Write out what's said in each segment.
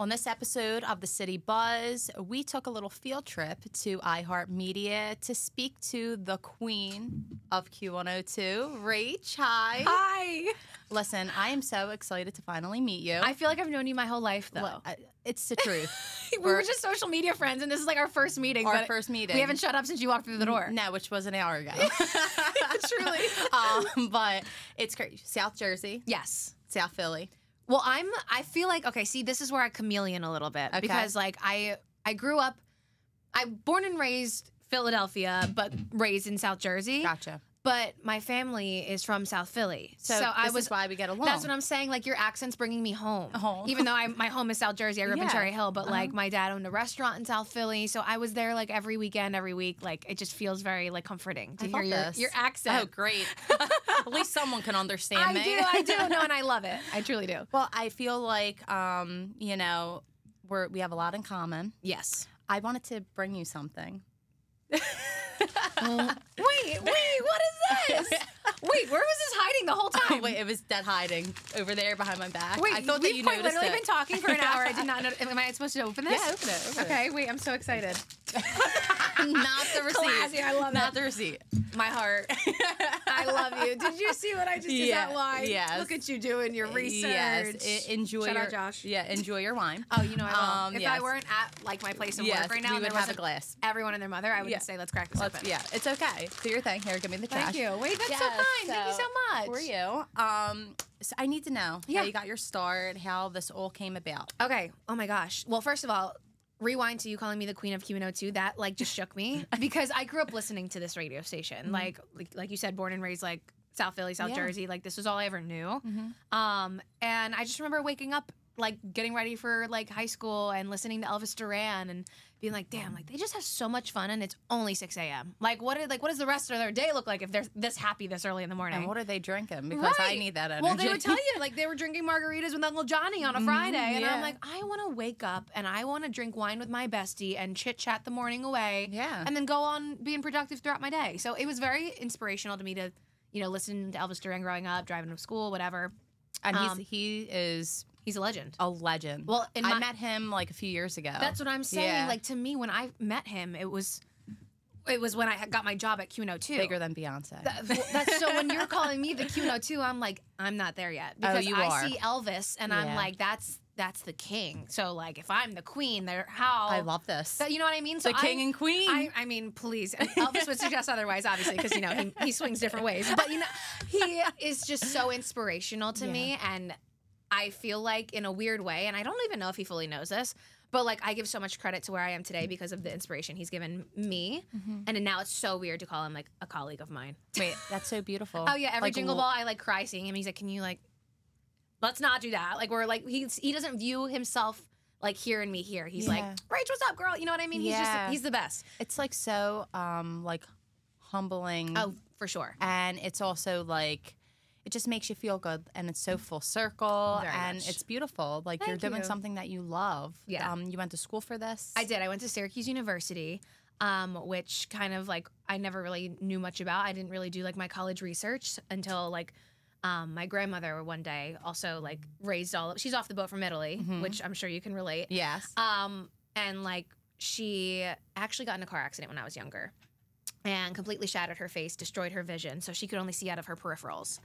On this episode of The City Buzz, we took a little field trip to iHeartMedia to speak to the queen of Q102, Rach. Hi. Hi. Listen, I am so excited to finally meet you. I feel like I've known you my whole life, though. Well, it's the truth. we were just social media friends, and this is like our first meeting. Our first meeting. We haven't shut up since you walked through the door. No, which was an hour ago. Truly. But it's crazy. South Jersey. Yes. South Philly. Well, I feel like, okay, see, this is where I chameleon a little bit. Okay. Because, like, I grew up, I'm born and raised Philadelphia, but raised in South Jersey. Gotcha. But my family is from South Philly. So this is why we get along. That's what I'm saying. Like, your accent's bringing me home. Oh. Even though my home is South Jersey. I grew up in Cherry Hill. But, like, my dad owned a restaurant in South Philly. So I was there, like, every weekend, every week. Like, it just feels very, like, comforting to hear your accent. Oh, great. At least someone can understand me. I do. No, and I love it. I truly do. Well, I feel like, you know, we have a lot in common. Yes. I wanted to bring you something. Wait, what is this? Wait, where was this hiding the whole time? Oh, wait, it was dead hiding over there behind my back. Wait, I thought that you noticed it. We've literally been talking for an hour. I did not know. Am I supposed to open this? Yeah, open it. Okay, wait, I'm so excited. Not the receipt. Classy, I love it. Not the receipt. My heart. I love you. Did you see what I just did? Yeah, that line? Yes. Look at you doing your research. Yes. Enjoy. Shout out, Josh. Yeah, enjoy your wine. Oh, you know I will. If I weren't at like my place of work right now, we would have a glass. Everyone and their mother, I would say, let's crack this open. Yeah, it's okay. Do your thing. Here, give me the cash. Thank you. Wait, that's so kind. Thank you so much. For you. So I need to know how you got your start, how this all came about. Okay. Oh my gosh. Well, first of all, rewind to you calling me the queen of Q102. That like just shook me because I grew up listening to this radio station. Mm-hmm. Like you said, born and raised like South Philly, South Jersey. Like this was all I ever knew. Mm-hmm. And I just remember waking up like getting ready for like high school and listening to Elvis Duran and being like, damn, like they just have so much fun and it's only 6 a.m. Like what does the rest of their day look like if they're this happy this early in the morning? And what are they drinking? Because I need that energy. Well, they would tell you like they were drinking margaritas with Uncle Johnny on a Friday, and I'm like, I want to wake up and I want to drink wine with my bestie and chit chat the morning away, and then go on being productive throughout my day. So it was very inspirational to me to, you know, listen to Elvis Duran growing up, driving to school, whatever. And he is. He's a legend. A legend. Well, I met him like a few years ago. That's what I'm saying. Yeah. Like to me, when I met him, it was when I got my job at Q102. Bigger than Beyonce. That's so. When you're calling me the Q102, I'm like, I'm not there yet because I see Elvis, and I'm like, that's the king. So like, if I'm the queen, I love this. That, you know what I mean? So the king and queen. I mean, please. Elvis would suggest otherwise, obviously, because you know he swings different ways. But you know, he is just so inspirational to me and. I feel like in a weird way, and I don't even know if he fully knows this, but like I give so much credit to where I am today because of the inspiration he's given me. Mm-hmm. And now it's so weird to call him like a colleague of mine. Wait, that's so beautiful. Oh yeah, every like, Jingle Ball I like cry seeing him. He's like, can you like, let's not do that. Like we're like, he doesn't view himself like here and me here. He's like, Rach, what's up girl? You know what I mean? He's just, he's the best. It's like so like humbling. Oh, for sure. And it's also like, it just makes you feel good, and it's so full circle, and it's beautiful. Like you're doing something that you love. Yeah. You went to school for this? I did. I went to Syracuse University, which kind of like I never really knew much about. I didn't really do like my college research until like my grandmother one day also like raised she's off the boat from Italy, which I'm sure you can relate. Yes. And like she actually got in a car accident when I was younger, and completely shattered her face, destroyed her vision, so she could only see out of her peripherals.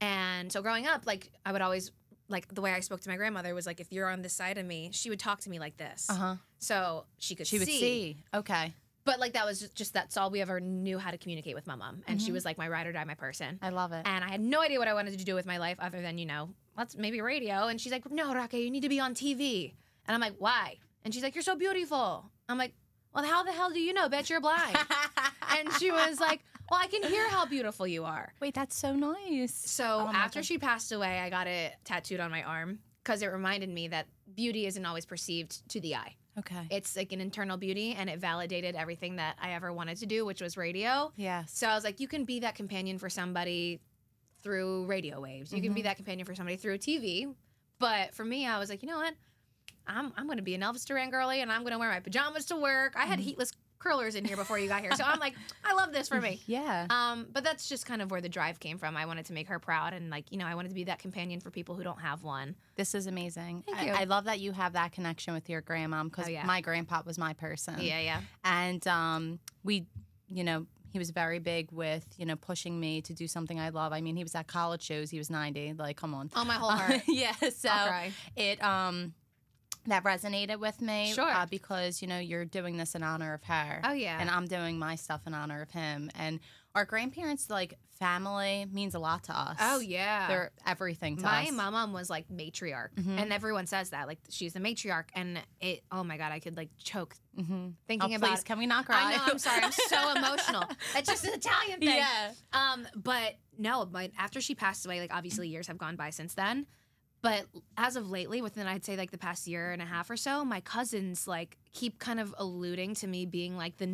And so growing up, like, I would always, like, the way I spoke to my grandmother was, like, if you're on this side of me, she would talk to me like this. Uh-huh. So she would see. Okay. But, like, that was just that's all we ever knew how to communicate with my mom. And she was, like, my ride or die, my person. I love it. And I had no idea what I wanted to do with my life other than, you know, let's maybe radio. And she's like, no, Raquel, you need to be on TV. And I'm like, why? And she's like, you're so beautiful. I'm like, well, how the hell do you know? Bet you're blind. And she was like, well, I can hear how beautiful you are. Wait, that's so nice. So after she passed away, I got it tattooed on my arm because it reminded me that beauty isn't always perceived to the eye. Okay. It's like an internal beauty, and it validated everything that I ever wanted to do, which was radio. Yes. So I was like, you can be that companion for somebody through radio waves. You can be that companion for somebody through TV. But for me, I was like, you know what? I'm going to be an Elvis Duran girly, and I'm going to wear my pajamas to work. I had heatless curlers in here before you got here. So I'm like, I love this for me. Yeah. But that's just kind of where the drive came from. I wanted to make her proud, and like, you know, I wanted to be that companion for people who don't have one. This is amazing. Thank you. I love that you have that connection with your grandmom, because my grandpa was my person. Yeah, yeah. And we, you know, he was very big with, you know, pushing me to do something I love. I mean, he was at college shows. He was 90. Like, come on. Oh, my whole heart. Yeah. So I'll cry. That resonated with me, sure, because, you know, you're doing this in honor of her. Oh, yeah. And I'm doing my stuff in honor of him. And our grandparents, like, family means a lot to us. Oh, yeah. They're everything to us. My mom was, like, matriarch. Mm-hmm. And everyone says that. Like, she's the matriarch. And it, oh, my God, I could, like, choke thinking about it. Please, can we not cry? I know, I'm sorry. I'm so emotional. It's just an Italian thing. Yeah. But, no, after she passed away, like, obviously years have gone by since then. But as of lately, within, I'd say, like, the past year and a half or so, my cousins, like, keep kind of alluding to me being, like, the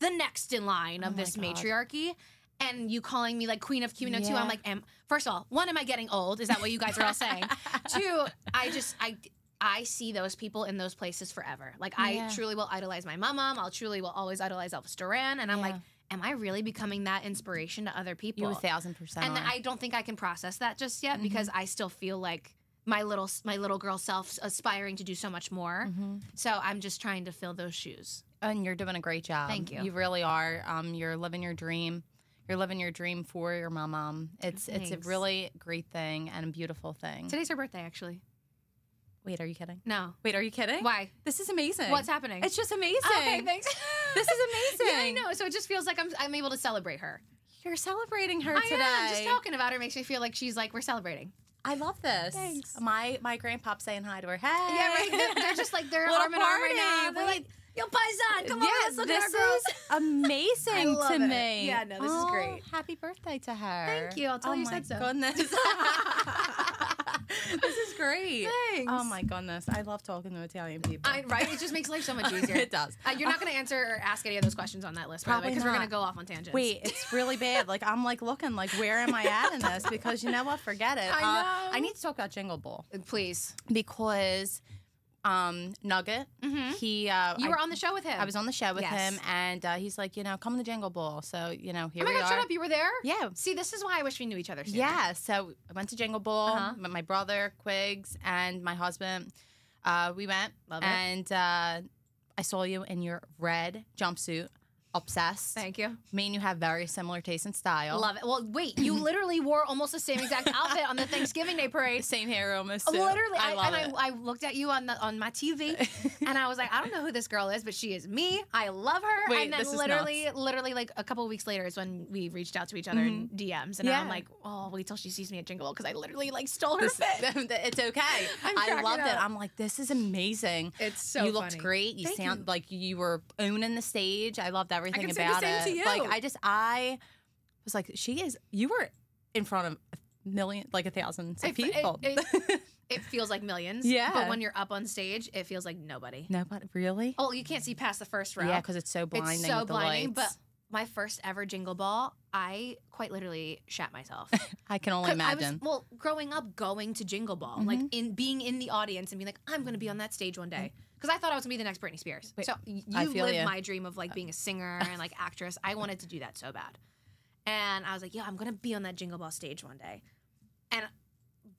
next in line of this matriarchy. And you calling me, like, Queen of Q102. Yeah. I'm like, first of all, one, am I getting old? Is that what you guys are all saying? Two, I see those people in those places forever. Like, I truly will idolize my mom. I'll truly will always idolize Elvis Duran. And I'm like, am I really becoming that inspiration to other people? You 1,000% And I don't think I can process that just yet, because I still feel like my little girl self aspiring to do so much more. So I'm just trying to fill those shoes. And you're doing a great job. Thank you. You really are. You're living your dream. You're living your dream for your mom. It's a really great thing and a beautiful thing. Today's her birthday, actually. Wait, are you kidding? No. Wait, are you kidding? Why? This is amazing. What's happening? It's just amazing. Oh, okay, thanks. This is amazing. Yeah, I know. So it just feels like I'm able to celebrate her. You're celebrating her today. I am. Just talking about her makes me feel like she's like, we're celebrating. I love this. Thanks. My grandpop's saying hi to her. Hey. Yeah, right. They're just like, they're arm in arm right now. They're like, yo, paisan, come on, let's look at our girls. Amazing. I love to it. Me. Yeah, no, this is great. Happy birthday to her. Thank you. I'll tell you said so. Oh, my goodness. This is great. Thanks. Oh, my goodness. I love talking to Italian people. Right? It just makes life so much easier. It does. You're not going to answer or ask any of those questions on that list, probably, because we're going to go off on tangents. Wait, it's really bad. Like, I'm, like, looking, like, where am I at in this? Because, you know what? Forget it. I know. I need to talk about Jingle Ball. Please. Because... Nugget. He you were on the show with him. I was on the show with him, and he's like, you know, come to Jingle Ball. So, you know, here we are. Oh my God, shut up, you were there? Yeah. See, this is why I wish we knew each other sooner. Yeah, so I went to Jingle Ball with my brother, Quiggs, and my husband. We went. Love it. And I saw you in your red jumpsuit. Obsessed. Thank you. Me and you have very similar taste and style. Love it. Well, wait, you literally wore almost the same exact outfit on the Thanksgiving Day parade. Same hair almost. Too. Literally. I looked at you on my TV, and I was like, I don't know who this girl is, but she is me. I love her. Wait, and then literally like a couple of weeks later is when we reached out to each other in DMs, and I'm like, oh, wait till she sees me at Jingle Ball, because I literally like stole her fit. It's okay. I loved it. I'm like, this is amazing. It's so You funny. Looked great. You Thank sound you. Like you were owning the stage. I loved that. Everything I can about say the same it. To you. Like I was like, you were in front of thousands of people. It feels like millions. Yeah. But when you're up on stage, it feels like nobody. Nobody really? Oh, you can't see past the first row. Yeah, because it's so blinding. It's so with the blinding. Lights. But my first ever Jingle Ball, I quite literally shat myself. I can only imagine. I was, growing up, going to Jingle Ball, like being in the audience and being like, I'm going to be on that stage one day. Because I thought I was going to be the next Britney Spears. Wait, so you lived my dream of, like, being a singer and, like, actress. I wanted to do that so bad. And I was like, yeah, I'm going to be on that Jingle Ball stage one day. And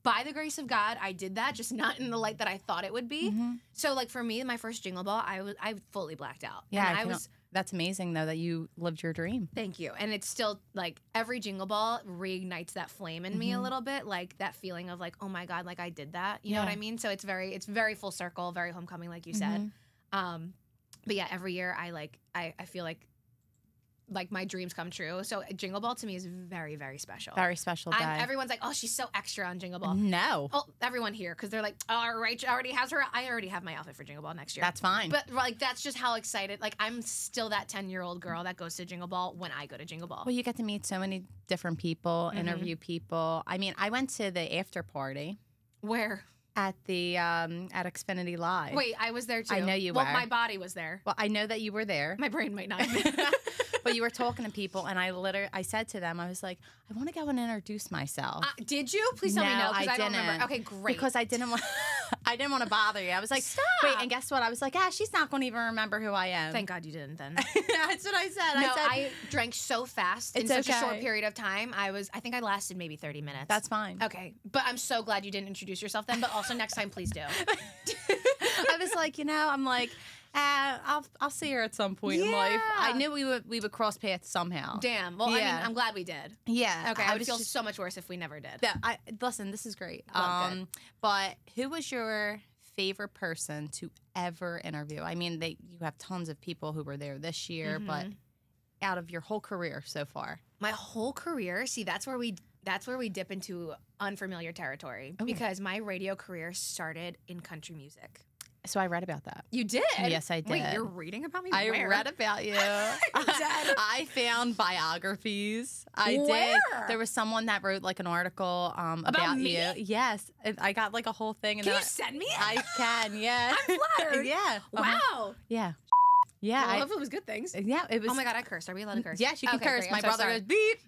by the grace of God, I did that, just not in the light that I thought it would be. So, like, for me, my first Jingle Ball, I fully blacked out. Yeah, and that's amazing, though, that you lived your dream. Thank you. And it's still, like, every Jingle Ball reignites that flame in me a little bit. Like, that feeling of, like, oh, my God, like, I did that. You know what I mean? So it's very full circle, very homecoming, like you said. But, yeah, every year I feel like my dreams come true. So Jingle Ball to me is very, very special. Very special day. Everyone's like, oh, she's so extra on Jingle Ball. No. Oh, everyone here, because they're like, all right, she already has her. I already have my outfit for Jingle Ball next year. That's fine. But like, that's just how excited. Like, I'm still that 10-year-old girl that goes to Jingle Ball when I go to Jingle Ball. Well, you get to meet so many different people, interview people. I mean, I went to the after party. Where? At the at Xfinity Live. Wait, I was there too. I know you were. Well, my body was there. Well, I know that you were there. My brain might not have been. But you were talking to people, and I said to them, I was like, I want to go and introduce myself. Did you? Please tell me no, because I don't remember. Okay, great. Because I didn't want I didn't want to bother you. I was like, stop. Wait, and guess what? I was like, ah, she's not going to even remember who I am. Thank God you didn't then. That's what I said. No, I drank so fast in such a short period of time. I think I lasted maybe 30 minutes. That's fine. Okay. But I'm so glad you didn't introduce yourself then, but also next time, please do. I was like, you know, I'm like, I'll see her at some point in life. I knew we would cross paths somehow. Damn. Well, I mean, I'm glad we did. Yeah. Okay. I would feel so much worse if we never did. Yeah. Listen, this is great. But who was your favorite person to ever interview? I mean, you have tons of people who were there this year, but out of your whole career so far. My whole career. See, that's where we dip into unfamiliar territory because my radio career started in country music. So I read about that. You did? Yes, I did. Wait, you're reading about me? I read about you. I found biographies. I did. There was someone that wrote like an article about me? You. Yes. I got like a whole thing. Can you send me it? I can, yes. I'm flattered. Yeah. Wow. Yeah. Yeah, well, I hope it was good things. Yeah, it was. Oh my God, I cursed. Are we allowed to curse? Yeah, she can curse. Great. My brother goes beep.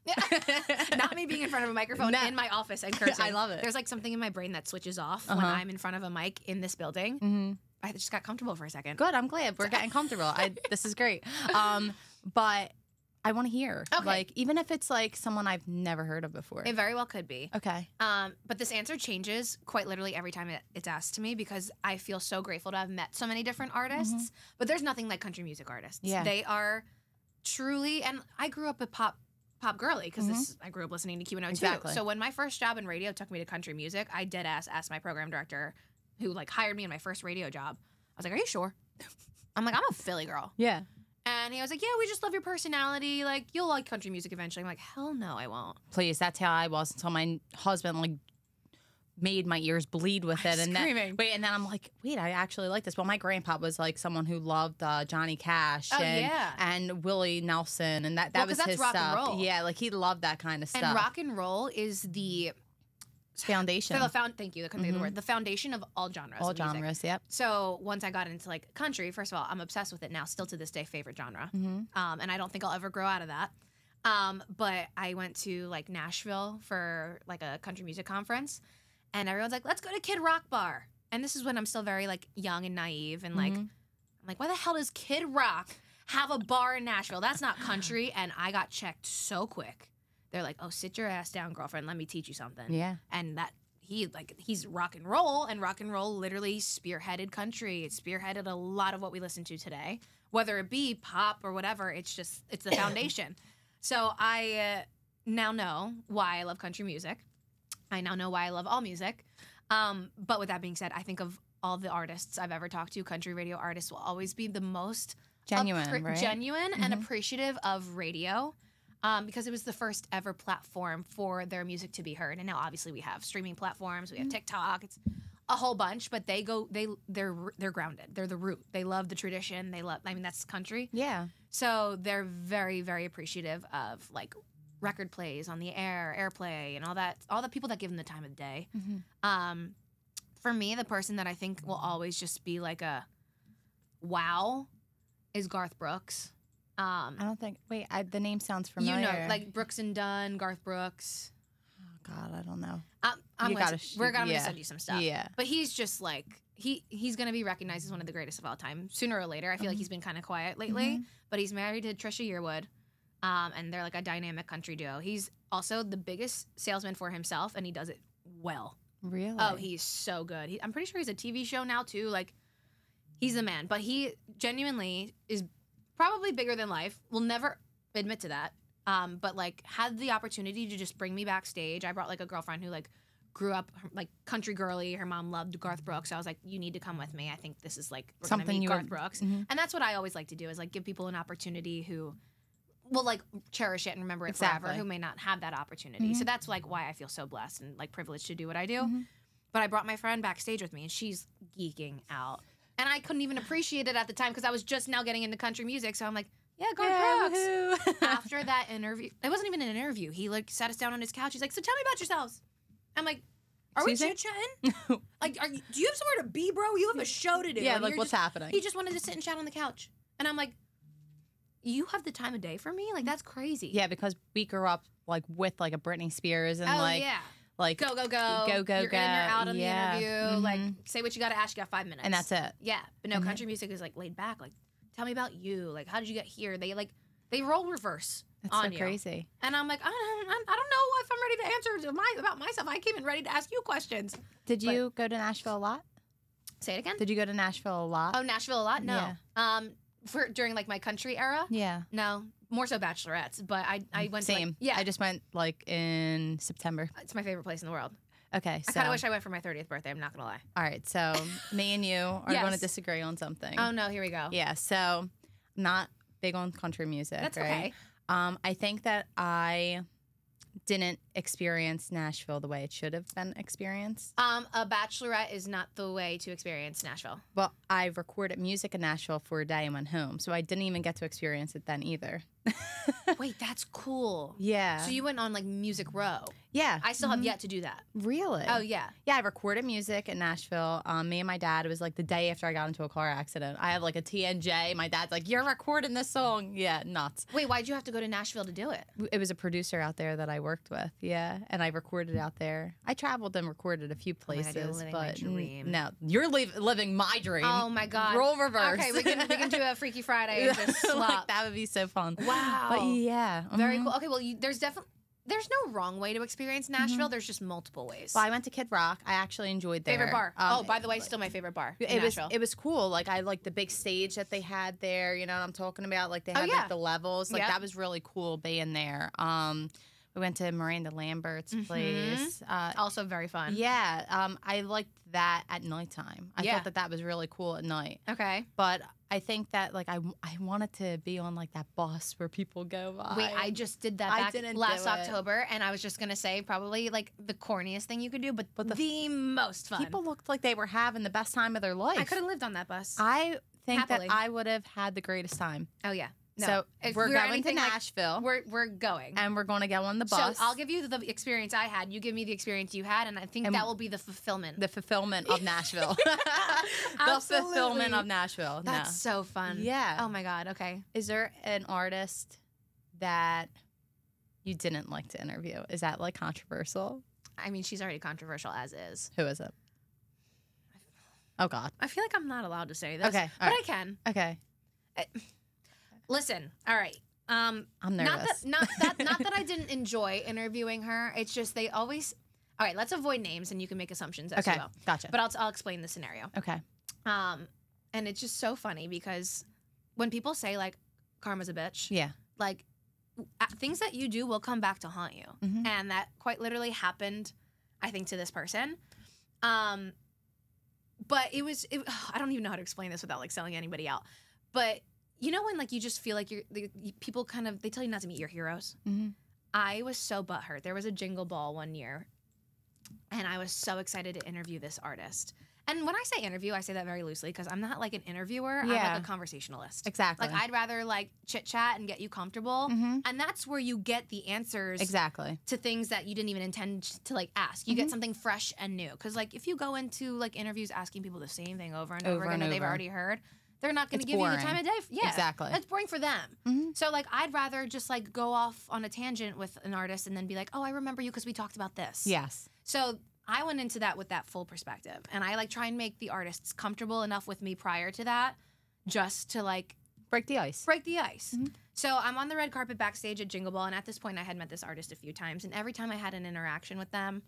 Not me being in front of a microphone in my office and cursing. I love it. There's like something in my brain that switches off when I'm in front of a mic in this building. Mm-hmm. I just got comfortable for a second. Good, I'm glad we're getting comfortable. This is great. But I want to hear, like, even if it's like someone I've never heard of before. It very well could be. Okay. But this answer changes quite literally every time it's asked to me because I feel so grateful to have met so many different artists. But there's nothing like country music artists. Yeah. They are truly, and I grew up a pop girly because I grew up listening to Q102. Exactly. So when my first job in radio took me to country music, I dead ass asked my program director, who like hired me in my first radio job. I was like, "Are you sure?" I'm like, "I'm a Philly girl." Yeah. And he was like, "Yeah, we just love your personality. Like, you'll like country music eventually." I'm like, "Hell no, I won't." Please, that's how I was until my husband like made my ears bleed with it. And then I'm like, "Wait, I actually like this." Well, my grandpa was like someone who loved Johnny Cash and Willie Nelson, and that was his rock stuff. And roll. Yeah, like he loved that kind of stuff. And rock and roll is the foundation. Thank you. I couldn't think of the word. The foundation of all genres. All genres, yep. So once I got into like country, first of all, I'm obsessed with it now. Still to this day, favorite genre. And I don't think I'll ever grow out of that. But I went to like Nashville for like a country music conference, and everyone's like, "Let's go to Kid Rock bar." And this is when I'm still very like young and naive, and like I'm like, "Why the hell does Kid Rock have a bar in Nashville? That's not country." And I got checked so quick. They're like, "Oh, sit your ass down, girlfriend. Let me teach you something." Yeah. And he's rock and roll, and rock and roll literally spearheaded country. It spearheaded a lot of what we listen to today, whether it be pop or whatever. It's the foundation. So I now know why I love country music. I now know why I love all music. But with that being said, I think of all the artists I've ever talked to, country radio artists will always be the most genuine, genuine and appreciative of radio. Because it was the first ever platform for their music to be heard, and now obviously we have streaming platforms, we have TikTok, it's a whole bunch. But they're grounded. They're the root. They love the tradition. They love. I mean, that's country. Yeah. So they're very, very appreciative of like record plays on the air, airplay, and all that. All the people that give them the time of the day. For me, the person that I think will always just be like a wow is Garth Brooks. I don't think. Wait, the name sounds familiar. You know, like Brooks and Dunn, Garth Brooks. Oh God, I don't know. We're gonna send you some stuff. Yeah, but he's just like he's gonna be recognized as one of the greatest of all time sooner or later. I feel like he's been kind of quiet lately, but he's married to Trisha Yearwood, and they're like a dynamic country duo. He's also the biggest salesman for himself, and he does it well. Really? Oh, he's so good. I'm pretty sure he's a TV show now too. Like, he's the man. But he genuinely is. Probably bigger than life. Will never admit to that. But like had the opportunity to just bring me backstage. I brought like a girlfriend who like grew up like country girly. Her mom loved Garth Brooks. So I was like, "You need to come with me. I think this is like we're gonna meet Garth Brooks." And that's what I always like to do is like give people an opportunity who will like cherish it and remember it forever. Who may not have that opportunity. So that's like why I feel so blessed and like privileged to do what I do. But I brought my friend backstage with me, and she's geeking out. And I couldn't even appreciate it at the time because I was just now getting into country music. So I'm like, "Yeah, Garth Brooks." After that interview, it wasn't even an interview. He like sat us down on his couch. He's like, "So tell me about yourselves." I'm like, "Are we chit-chatting? Like, do you have somewhere to be, bro? You have a show to do." Yeah, and like what's happening? He just wanted to sit and chat on the couch, and I'm like, "You have the time of day for me? Like that's crazy." Yeah, because we grew up like with like a Britney Spears and like. Like, go, go, go. Go, go, you're go. You're in, you're out on the interview. Mm-hmm. Like, say what you got to ask. You got 5 minutes. And that's it. Yeah. But no, country music is, like, laid back. Like, tell me about you. Like, how did you get here? They, like, they roll reverse on you. That's so crazy. And I'm like, I don't know if I'm ready to answer about myself. I came in ready to ask you questions. Did you go to Nashville a lot? Say it again? Did you go to Nashville a lot? Oh, Nashville a lot? No. Yeah. During, like, my country era? Yeah. No. More so bachelorettes, but I went same. To, like, yeah. I just went, like, in September. It's my favorite place in the world. Okay, so. I kind of wish I went for my 30th birthday. I'm not going to lie. All right, so me and you are going to disagree on something. Oh, no, here we go. Yeah, so not big on country music. That's right? Okay. I think that I didn't experience Nashville the way it should have been experienced. A bachelorette is not the way to experience Nashville. Well, I recorded music in Nashville for a day and went home, so I didn't even get to experience it then either. Wait, that's cool. Yeah. So you went on, like, Music Row. Yeah. I still have yet to do that. Really? Oh, yeah. Yeah, I recorded music in Nashville. Me and my dad, it was, like, the day after I got into a car accident. I have, like, a TNJ. My dad's like, you're recording this song. Yeah, nuts. Wait, why'd you have to go to Nashville to do it? It was a producer out there that I worked with, yeah, and I recorded out there. I traveled and recorded a few places. Oh my God, you're living my dream. No, you're living my dream. Oh, my God. Roll reverse. Okay, we can do a Freaky Friday and just slop. Like, that would be so fun. Wow. But yeah. Very cool. Okay, well, there's no wrong way to experience Nashville. There's just multiple ways. Well, I went to Kid Rock. I actually enjoyed their favorite bar. By the way, still my favorite bar. It was cool. Like, I liked the big stage that they had there. You know what I'm talking about? Like, they had like the levels. Like that was really cool being there. We went to Miranda Lambert's place. Also very fun. Yeah. I liked that at nighttime. I thought that was really cool at night. Okay. But I think that, like, I wanted to be on, like, that bus where people go by. Wait, I just did that last October, and I was just going to say probably, like, the corniest thing you could do, but the most fun. People looked like they were having the best time of their life. I could have lived on that bus. I think happily. That I would have had the greatest time. Oh, yeah. No. So if we're going to Nashville. Like, we're going. And we're going to go on the bus. So I'll give you the experience I had. You give me the experience you had. And I think that will be the fulfillment. The fulfillment of Nashville. Absolutely. The fulfillment of Nashville. That's so fun. Yeah. Oh, my God. Okay. Is there an artist that you didn't like to interview? Is that, like, controversial? I mean, she's already controversial as is. Who is it? Oh, God. I feel like I'm not allowed to say this. Okay. But I can. Okay. Listen, all right. I'm nervous. Not that I didn't enjoy interviewing her. It's just they always. All right, let's avoid names, and you can make assumptions as well. Okay, gotcha. But I'll explain the scenario. Okay. And it's just so funny because when people say, like, karma's a bitch. Yeah. Like, things that you do will come back to haunt you, and that quite literally happened, I think, to this person. But it was. I don't even know how to explain this without, like, selling anybody out, but. You know when, like, you just feel like people kind of, they tell you not to meet your heroes? I was so butthurt. There was a Jingle Ball one year, and I was so excited to interview this artist. And when I say interview, I say that very loosely because I'm not, like, an interviewer. Yeah. I'm, like, a conversationalist. Exactly. Like, I'd rather, like, chit-chat and get you comfortable. And that's where you get the answers to things that you didn't even intend to, like, ask. You get something fresh and new. Because, like, if you go into, like, interviews asking people the same thing over and over again that they've already heard— they're not going to give you the time of day. Yeah, exactly. That's boring for them. So, like, I'd rather just, like, go off on a tangent with an artist and then be like, oh, I remember you because we talked about this. Yes. So I went into that with that full perspective. And I, like, try and make the artists comfortable enough with me prior to that just to, like... break the ice. Break the ice. So I'm on the red carpet backstage at Jingle Ball. And at this point, I had met this artist a few times. And every time I had an interaction with them,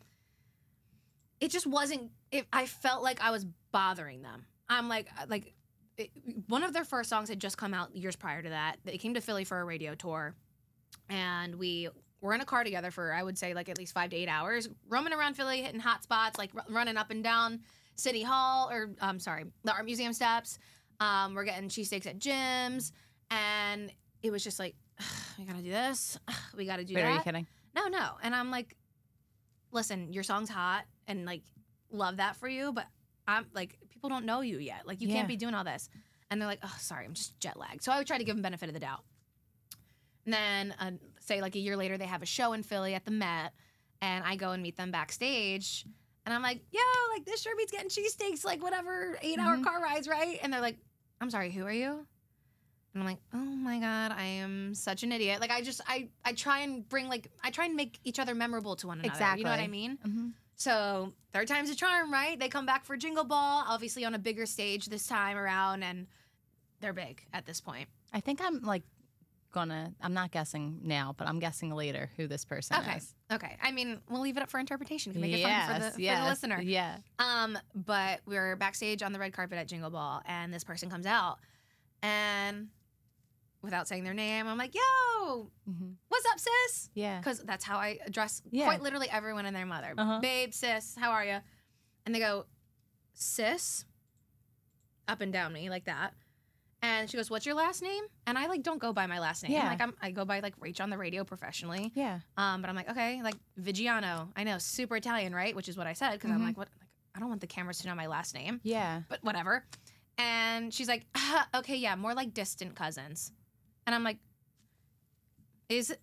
it just wasn't... I felt like I was bothering them. I'm like... one of their first songs had just come out years prior to that. They came to Philly for a radio tour, and we were in a car together for, I would say, like, at least 5 to 8 hours, roaming around Philly, hitting hot spots, like running up and down City Hall, or the Art Museum steps. We're getting cheesesteaks at gyms, and it was just like, we gotta do this, we gotta do that. Wait, are you kidding? No. And I'm like, listen, your song's hot, and, like, love that for you, but I'm like, people don't know you yet. Like, you can't be doing all this. And they're like, oh, sorry, I'm just jet lagged. So I would try to give them benefit of the doubt. And then, say, like, a year later, they have a show in Philly at the Met, and I go and meet them backstage, and I'm like, yo, like, this sure beats getting cheesesteaks, like, whatever, 8-hour car rides, right? And they're like, I'm sorry, who are you? And I'm like, oh my God, I am such an idiot. Like, I try and bring, like, I try and make each other memorable to one another. Exactly. You know what I mean? Mm-hmm. So, third time's a charm, right? They come back for Jingle Ball, obviously on a bigger stage this time around, and they're big at this point. I think I'm, like, gonna, I'm not guessing now, but I'm guessing later who this person is. Okay. I mean, we'll leave it up for interpretation. Can make it fun for the listener. Yeah. But we're backstage on the red carpet at Jingle Ball, and this person comes out, and without saying their name, I'm like, yo, what's up, sis? Yeah. Because that's how I address quite literally everyone and their mother. Babe, sis, how are you? And they go, sis, up and down me like that. And she goes, what's your last name? And I, like, don't go by my last name. Yeah. Like, I go by, like, Rach on the radio professionally. Yeah. But I'm like, okay, like, Vigiano. I know, super Italian, right? Which is what I said because I'm like, what? Like, I don't want the cameras to know my last name. Yeah. But whatever. And she's like, okay, yeah, more like distant cousins. And I'm like, is it?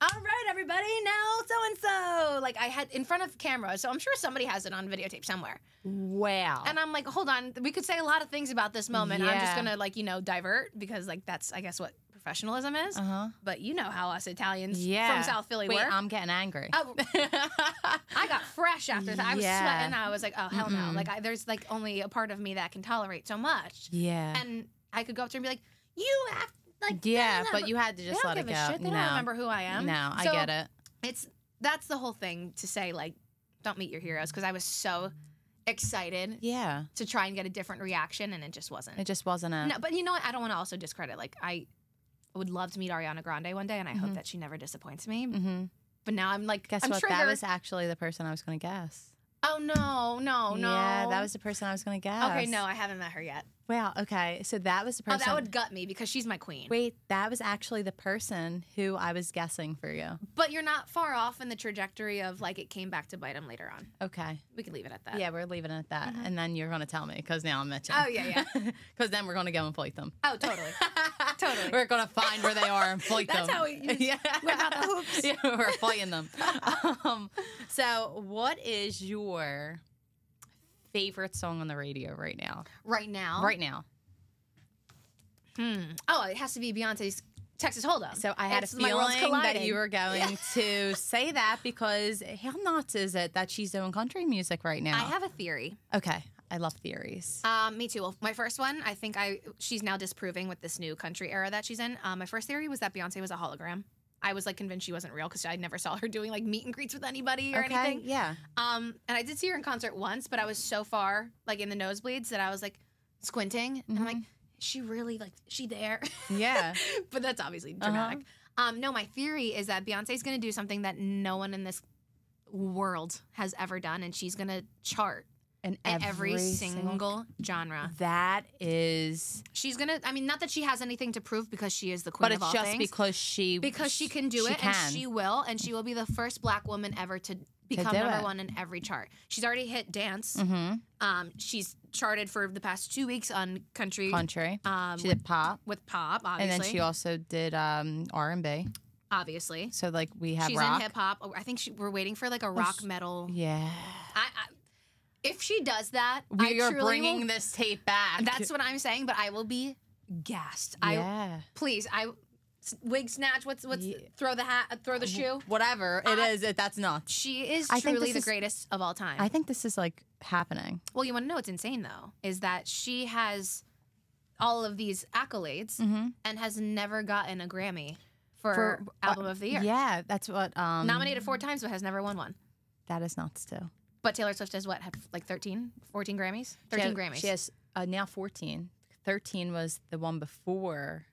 All right, everybody, now so-and-so. Like, I had in front of camera, so I'm sure somebody has it on videotape somewhere. Wow. And I'm like, hold on. We could say a lot of things about this moment. Yeah. I'm just going to, like, you know, divert because, like, that's, I guess, what professionalism is. But you know how us Italians from South Philly were. Wait, I'm getting angry. I got fresh after that. I was sweating. I was like, oh, hell no. Like, there's, like, only a part of me that can tolerate so much. Yeah. And I could go up to her and be like, you have to. Like, yeah, but you had to just let it go. They don't give a shit. They don't remember who I am. No, I get it. That's the whole thing to say, like, don't meet your heroes, because I was so excited to try and get a different reaction, and it just wasn't. It just wasn't a... No, but you know what? I don't want to also discredit. Like, I would love to meet Ariana Grande one day, and I hope that she never disappoints me. But now I'm like, guess I'm what? Triggered. That was actually the person I was going to guess. Oh, no. Yeah, that was the person I was going to guess. Okay, no, I haven't met her yet. Wow, okay. So that was the person. Oh, that would gut me because she's my queen. Wait, that was actually the person who I was guessing for you. But you're not far off in the trajectory of, like, it came back to bite him later on. Okay. We can leave it at that. Yeah, we're leaving it at that. And then you're going to tell me because now I'm at you. Oh, yeah. Because then we're going to go and fight them. Oh, totally. Totally. We're going to find where they are and fight them. That's how we use We're about the hoops. Yeah, we're fighting them. So what is your... favorite song on the radio right now? Right now. Oh, it has to be Beyonce's Texas Hold'em. So I had a feeling that you were going to say that because how nuts is it that she's doing country music right now? I have a theory. Okay. I love theories. Me too. Well, my first one, I think she's now disproving with this new country era that she's in. My first theory was that Beyonce was a hologram. I was, like, convinced she wasn't real because I never saw her doing, like, meet and greets with anybody or anything. Yeah. And I did see her in concert once, but I was so far, like, in the nosebleeds that I was, like, squinting. And I'm like, is she really, like, is she there? Yeah. But that's obviously dramatic. No, my theory is that Beyonce's going to do something that no one in this world has ever done, and she's going to chart. In every single genre. That is... She's going to... I mean, not that she has anything to prove because she is the queen of all things. But it's just because she... Because she can do it, and she will, be the first black woman ever to become number one in every chart. She's already hit dance. She's charted for the past 2 weeks on country. She did pop. With pop, obviously. And then she also did R&B. Obviously. So, like, we have rock. She's in hip-hop. I think we're waiting for, like, a rock metal... Yeah. If she does that, we are bringing this tape back. That's what I'm saying, but I will be gassed. Yeah. Please, wig snatch. What's throw the hat, throw the shoe, whatever it is. That's nuts. She is truly the greatest of all time. I think this is, like, happening. Well, you want to know what's insane though is that she has all of these accolades and has never gotten a Grammy for album of the year. Yeah, that's what nominated 4 times but has never won one. That is nuts too. But Taylor Swift has what, had like 13, 14 Grammys? 13 Grammys. She has now 14. 13 was the one before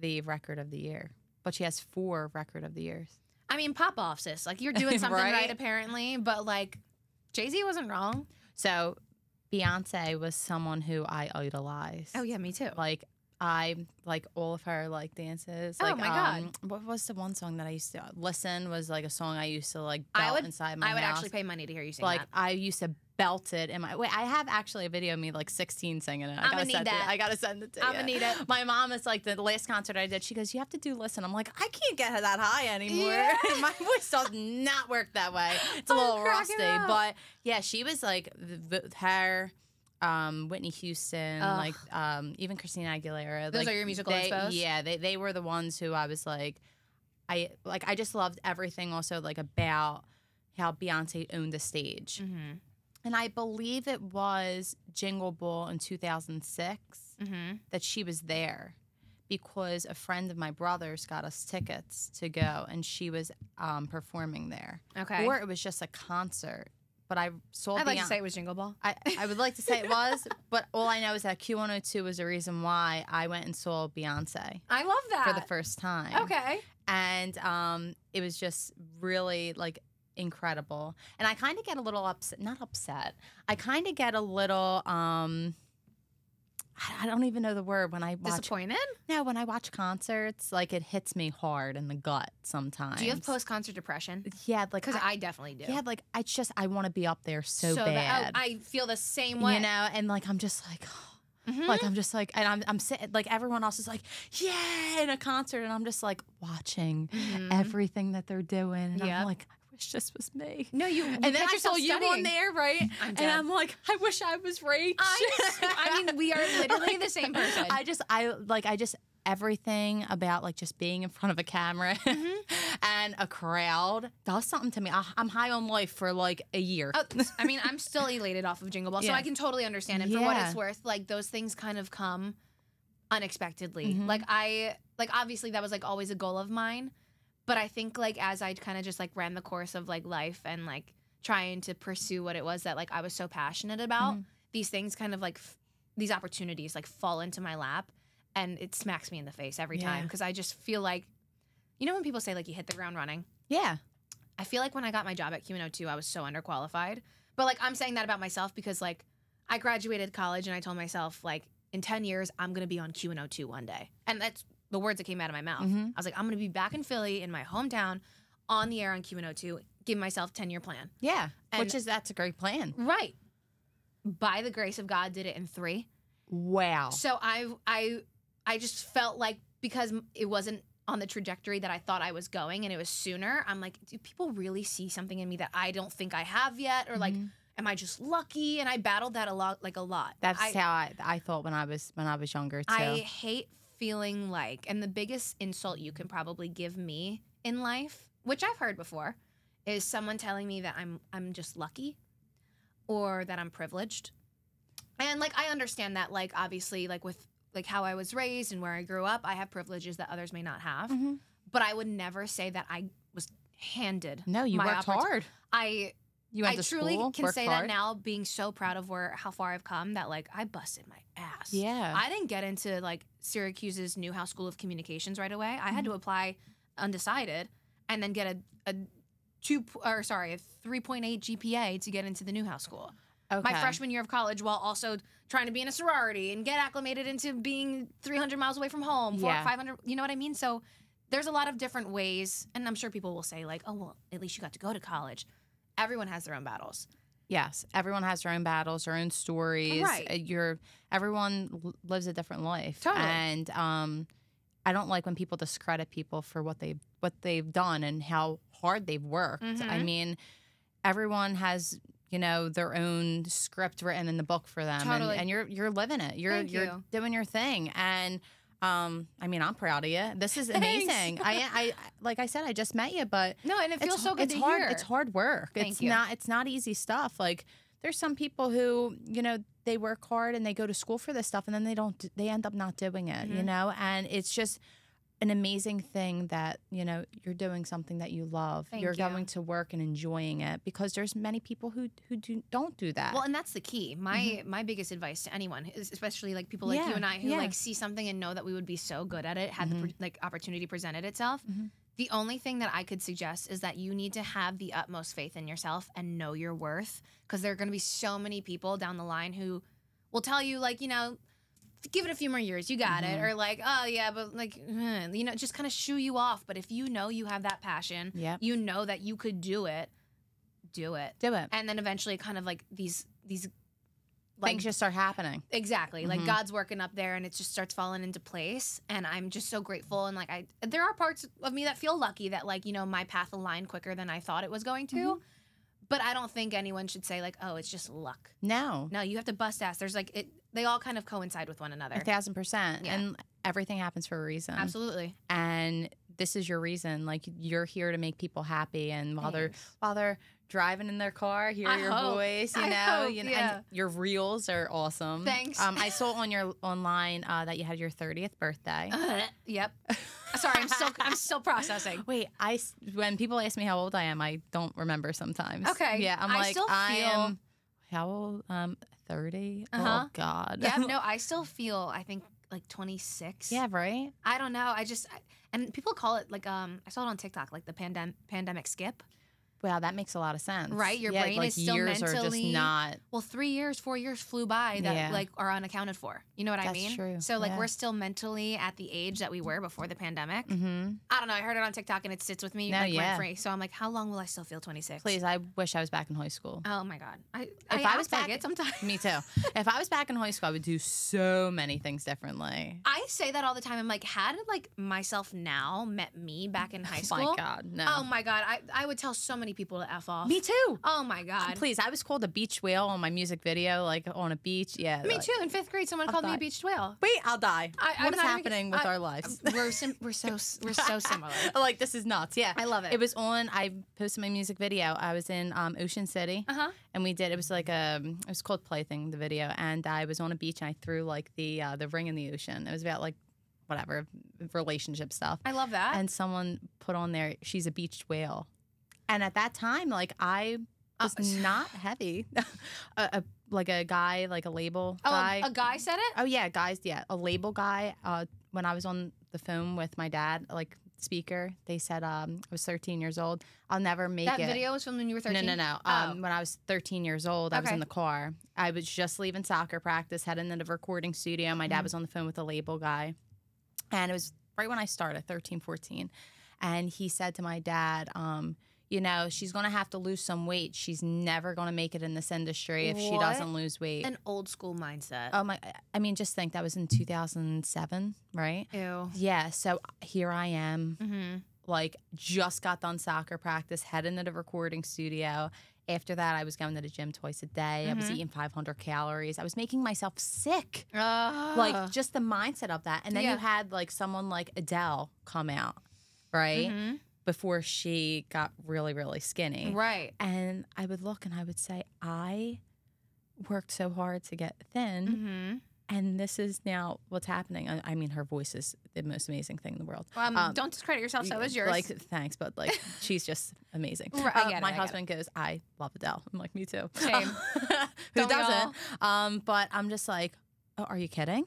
the record of the year. But she has 4 record of the years. I mean, pop off, sis. Like, you're doing something right, apparently. But, like, Jay-Z wasn't wrong. So Beyonce was someone who I idolized. Oh, yeah, me too. Like, I like all of her, like, dances. Like, oh my God! What was the one song that I used to listen? Was, like, a song I used to, like, belt inside my house. I would actually pay money to hear you sing. Like, that. I used to belt it in my. Wait, I have actually a video of me, like, 16 singing it. I'm gonna need that. I gotta send it to you. I'm gonna need it. My mom is like, the last concert I did, she goes, "You have to do listen." I'm like, I can't get her that high anymore. Yeah. My voice does not work that way. It's a little rusty, but yeah, she was like her. Whitney Houston, like even Christina Aguilera. Those are your musical expos? Yeah, they were the ones who I was like, I just loved everything also like about how Beyonce owned the stage. Mm-hmm. And I believe it was Jingle Ball in 2006 mm-hmm. that she was there because a friend of my brother's got us tickets to go, and she was performing there. Okay. Or it was just a concert. But I saw I'd like to say it was Jingle Ball. I would like to say it was, but all I know is that Q102 was the reason why I went and saw Beyonce. I love that. For the first time. Okay. And it was just really, like, incredible. And I kind of get a little upset. Not upset. I kind of get a little, I don't even know the word. When I watch, disappointed? No, when I watch concerts, like, it hits me hard in the gut sometimes. Do you have post-concert depression? Yeah. Because I definitely do. Yeah, like, I want to be up there so bad. I feel the same way. You know, and, like, I'm just like, mm-hmm. like, I'm just like, and I'm sitting, like, everyone else is like, yeah, in a concert, and I'm just, like, watching mm-hmm. everything that they're doing, and yep. I'm like, just was me. No, you. And then I saw you on there, right? I'm dead. And I'm like, I wish I was Rach. I mean, we are literally like, the same person. I just everything about like just being in front of a camera mm-hmm. and a crowd does something to me. I'm high on life for like a year. Oh, I mean, I'm still elated off of Jingle Ball, yeah. so I can totally understand it. Yeah. For what it's worth, like those things kind of come unexpectedly. Mm-hmm. Like obviously that was like always a goal of mine. But I think, like, as I kind of just, like, ran the course of, like, life and, like, trying to pursue what it was that, like, I was so passionate about, mm-hmm. these things kind of, like, these opportunities, like, fall into my lap. And it smacks me in the face every yeah. time because I just feel like, you know when people say, like, you hit the ground running? Yeah. I feel like when I got my job at Q102, I was so underqualified. But, like, I'm saying that about myself because, like, I graduated college and I told myself, like, in 10 years, I'm going to be on Q102 one day. And that's the words that came out of my mouth. Mm-hmm. I was like, I'm going to be back in Philly, in my hometown, on the air on Q102, give myself a 10-year plan. Yeah, and that's a great plan. Right. By the grace of God, did it in 3. Wow. So I just felt like because it wasn't on the trajectory that I thought I was going and it was sooner, I'm like, do people really see something in me that I don't think I have yet? Or like, mm-hmm. am I just lucky? And I battled that a lot. That's how I thought when I was younger, too. I hate feeling like, and the biggest insult you can probably give me in life, which I've heard before, is someone telling me that I'm just lucky or that I'm privileged. And like I understand that, like obviously, like with like how I was raised and where I grew up, I have privileges that others may not have. Mm-hmm. But I would never say that I was handed. No, you worked hard. I truly can say that now, being so proud of how far I've come, that like I busted my ass. Yeah, I didn't get into like Syracuse's Newhouse School of Communications right away. I mm-hmm. had to apply undecided and then get a 3.8 GPA to get into the Newhouse School. Okay. My freshman year of college, while also trying to be in a sorority and get acclimated into being 300 miles away from home, 500. You know what I mean? So there's a lot of different ways, and I'm sure people will say like, oh well, at least you got to go to college. Everyone has their own battles. Yes, everyone has their own battles, their own stories. Right. Everyone lives a different life. Totally. And I don't like when people discredit people for what they've done and how hard they've worked. Mm-hmm. I mean, everyone has, you know, their own script written in the book for them. Totally. And you're living it. You're doing your thing. And I mean, I'm proud of you. This is amazing. I like I said, I just met you, but no, and it feels so good. It's hard. It's hard work. It's not easy stuff. Like there's some people who, you know, they work hard and they go to school for this stuff, and then they end up not doing it. Mm-hmm. You know, and it's just an amazing thing that, you know, you're doing something that you love. You're going to work and enjoying it, because there's many people who don't do that. Well, and that's the key. My biggest advice to anyone, is especially like people like you and I who like see something and know that we would be so good at it had mm-hmm. the like opportunity presented itself. Mm-hmm. The only thing that I could suggest is that you need to have the utmost faith in yourself and know your worth, because there are going to be so many people down the line who will tell you like, you know, give it a few more years, you got mm-hmm. it. Or like, oh yeah, but like, you know, just kind of shoo you off. But if you know you have that passion, you know that you could do it, do it. And then eventually kind of like these like, things just start happening. Exactly. Mm-hmm. Like God's working up there and it just starts falling into place. And I'm just so grateful. And like there are parts of me that feel lucky that like, you know, my path aligned quicker than I thought it was going to. Mm-hmm. But I don't think anyone should say like, oh, it's just luck. No. No, you have to bust ass. There's like, they all kind of coincide with one another. 1,000%. Yeah. And everything happens for a reason. Absolutely. And this is your reason. Like, you're here to make people happy. And while they're driving in their car, hear your voice. You know, yeah. And your reels are awesome. Thanks. I saw on your online that you had your 30th birthday. Yep. Sorry, I'm still processing. Wait, when people ask me how old I am, I don't remember sometimes. Okay. Yeah, I'm like, I am how old? 30. Oh God. Yeah. No, I still feel, I think, like 26. Yeah, right? I don't know. And people call it like I saw it on TikTok, like the pandemic skip. Wow, that makes a lot of sense. Right? Your brain like is still years mentally... are just not... Well, 3 years, 4 years flew by that like are unaccounted for. You know what I mean? That's true. So like we're still mentally at the age that we were before the pandemic. Mm-hmm. I don't know. I heard it on TikTok and it sits with me rent-free. So I'm like, how long will I still feel 26? Please, I wish I was back in high school. Oh my God. If I was back... it sometimes. Me too. If I was back in high school, I would do so many things differently. I say that all the time. I'm like, had like myself now met me back in high school? Oh my God, no. Oh my God. I would tell so many people to F off. Me too. Oh my God. Please, I was called a beach whale on my music video, like on a beach. Yeah. Me too. In 5th grade, someone called me a beach whale. Wait, I'll die. What is happening with our lives? We're so similar. Like, this is nuts. Yeah. I love it. It was on, I posted my music video. I was in Ocean City. And we did, it was called Plaything, the video. And I was on a beach and I threw like the ring in the ocean. It was about like whatever, relationship stuff. I love that. And someone put on there, she's a beach whale. And at that time, like, I was not heavy. a label guy. A guy said it? Oh, yeah, guys, yeah. A label guy, when I was on the phone with my dad, like, speaker, they said I was 13 years old. I'll never make it. That video was from when you were 13? No. Oh. When I was 13 years old, I was in the car. I was just leaving soccer practice, heading into the recording studio. My dad was on the phone with a label guy. And it was right when I started, 13, 14. And he said to my dad, you know, she's going to have to lose some weight. She's never going to make it in this industry if she doesn't lose weight. An old school mindset. Oh, my. I mean, just think that was in 2007, right? Ew. Yeah. So here I am, like, just got done soccer practice, heading to the recording studio. After that, I was going to the gym twice a day. I was eating 500 calories. I was making myself sick. Like, just the mindset of that. And then you had, like, someone like Adele come out, right? Before she got really, really skinny. Right. And I would look and I would say, I worked so hard to get thin. And this is now what's happening. I mean, her voice is the most amazing thing in the world. Don't discredit yourself. So is yours. Like, thanks, but like, she's just amazing. Right, my husband goes, I love Adele. I'm like, me too. Same. Who doesn't? But I'm just like, oh, are you kidding?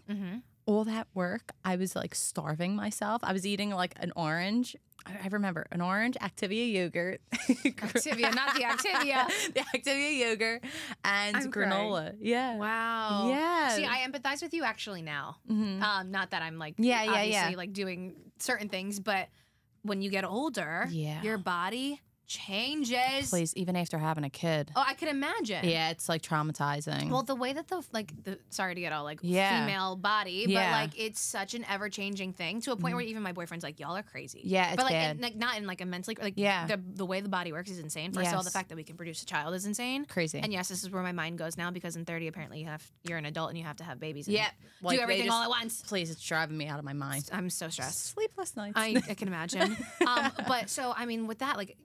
All that work, I was like starving myself. I was eating like an orange. I remember an orange Activia yogurt. Activia, not the Activia. The Activia yogurt and granola. Crying. Yeah. Wow. Yeah. See, I empathize with you actually now. Not that I'm like obviously like doing certain things, but when you get older, your body changes. Please, even after having a kid. Oh, I could imagine. Yeah, it's like traumatizing. Well, the way that the sorry to get all like female body, but like it's such an ever changing thing to a point where even my boyfriend's like, y'all are crazy. Yeah, it's but like, bad. Like not in like a mentally like the way the body works is insane. First of all, the fact that we can produce a child is insane. Crazy. And yes, this is where my mind goes now because in 30 apparently you're an adult and you have to have babies. And like, do everything all at once. Please, it's driving me out of my mind. I'm so stressed. Sleepless nights. I can imagine. But so I mean, with that like.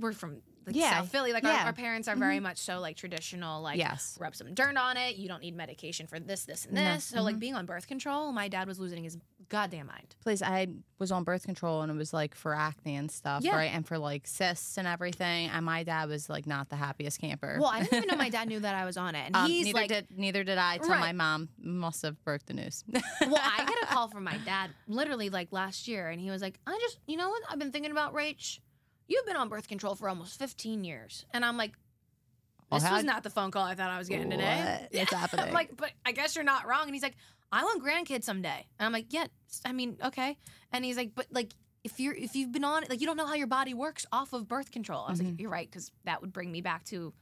We're from like, South Philly. Like our parents are very much so like traditional. Like rub some dirt on it. You don't need medication for this, this, and this. So like being on birth control, my dad was losing his goddamn mind. Please, I was on birth control and it was like for acne and stuff, right? And for like cysts and everything. And my dad was like not the happiest camper. Well, I didn't even know my dad knew that I was on it. And he's neither like, neither did I. Till my mom must have broke the news. Well, I had a call from my dad literally like last year, and he was like, "I just, you know what? I've been thinking about Rach. You've been on birth control for almost 15 years. And I'm like, this was not the phone call I thought I was getting today. It's happening. I'm like, but I guess you're not wrong. And he's like, I want grandkids someday. And I'm like, yeah, I mean, okay. And he's like, but like, if you've been on it, like, you don't know how your body works off of birth control. I was like, you're right, because that would bring me back to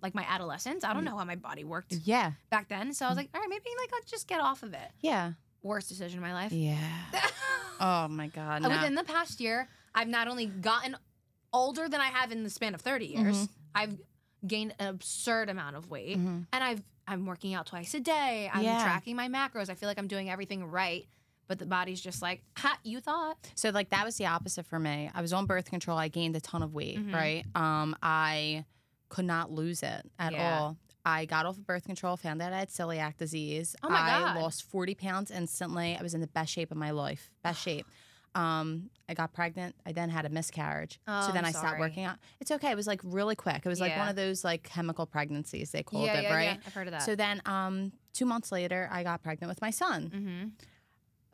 like my adolescence. I don't know how my body worked back then. So I was like, all right, maybe like I'll just get off of it. Yeah. Worst decision in my life. Yeah. Oh my God. No. Within the past year, I've not only gotten older than I have in the span of 30 years. I've gained an absurd amount of weight, mm-hmm. and I'm working out twice a day. I'm tracking my macros. I feel like I'm doing everything right, but the body's just like, ha, you thought. So, like, that was the opposite for me. I was on birth control. I gained a ton of weight, mm-hmm. right? I could not lose it at all. I got off of birth control, found out I had celiac disease. Oh, my God. I lost 40 pounds instantly. I was in the best shape of my life. Best shape. I got pregnant. I then had a miscarriage. Oh, so then I stopped working out. It's okay. It was, like, really quick. It was, like, one of those, like, chemical pregnancies they called it, right? Yeah, I've heard of that. So then 2 months later, I got pregnant with my son. Mm-hmm.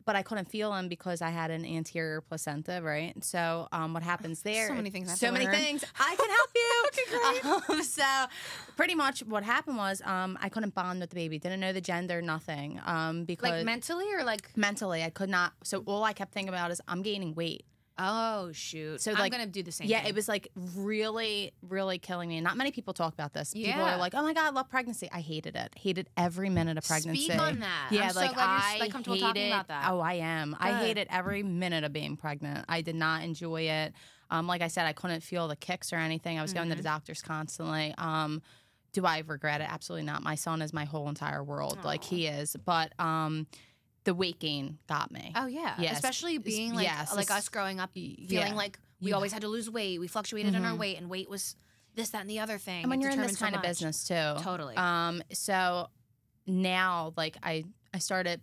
But I couldn't feel him because I had an anterior placenta, right? So what happens there? So many things. I have to learn. I can help you. Okay, great. So pretty much what happened was I couldn't bond with the baby. Didn't know the gender, nothing. Because like mentally or like mentally, I could not. So all I kept thinking about is I'm gaining weight. Oh, shoot. So, like, I'm going to do the same thing. Yeah, it was, like, really, really killing me. Not many people talk about this. Yeah. People are like, oh, my God, I love pregnancy. I hated it. Hated every minute of pregnancy. Speak on that. Yeah, I'm like, so glad you're, like, comfortable talking about that. Oh, I am. Good. I hated every minute of being pregnant. I did not enjoy it. Like I said, I couldn't feel the kicks or anything. I was going to the doctors constantly. Do I regret it? Absolutely not. My son is my whole entire world. Aww. Like, he is. But, the weight gain got me. Oh, yeah. Yes. Especially being like like us growing up, feeling like we always had to lose weight. We fluctuated in our weight, and weight was this, that, and the other thing. And when you're in this kind of business, too. Totally. So now, like, I started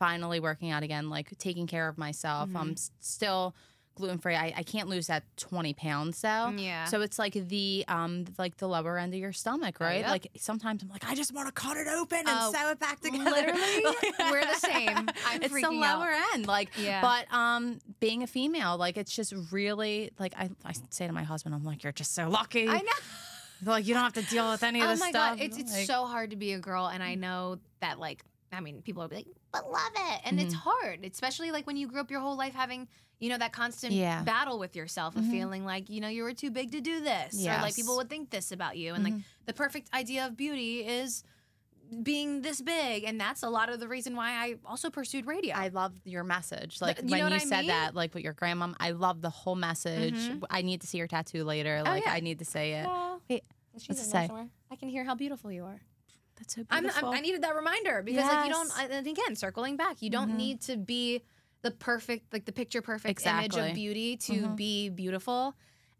finally working out again, like, taking care of myself. I'm still gluten-free. I can't lose that 20 pounds, though. Yeah. So it's like the lower end of your stomach, right? Yep. Like sometimes I'm like, I just want to cut it open and sew it back together. Literally, like, we're the same. It's the lower end. Like, but being a female, like, it's just really, like, I say to my husband, I'm like, you're just so lucky. I know. Like, you don't have to deal with any of this stuff. Oh my God, it's like, so hard to be a girl, and I know that, like, I mean, people will be like, but love it. And it's hard, especially like when you grew up your whole life having, you know, that constant battle with yourself of feeling like, you know, you were too big to do this. Yes. Or like people would think this about you. And like the perfect idea of beauty is being this big. And that's a lot of the reason why I also pursued radio. I love your message. Like when you said that, like with your grandma, I love the whole message. I need to see your tattoo later. Like I need to say it. Well, wait, what's it say? I can hear how beautiful you are. That's so beautiful. I needed that reminder because like you don't. And again, circling back, you don't need to be the perfect, like the picture perfect image of beauty to be beautiful.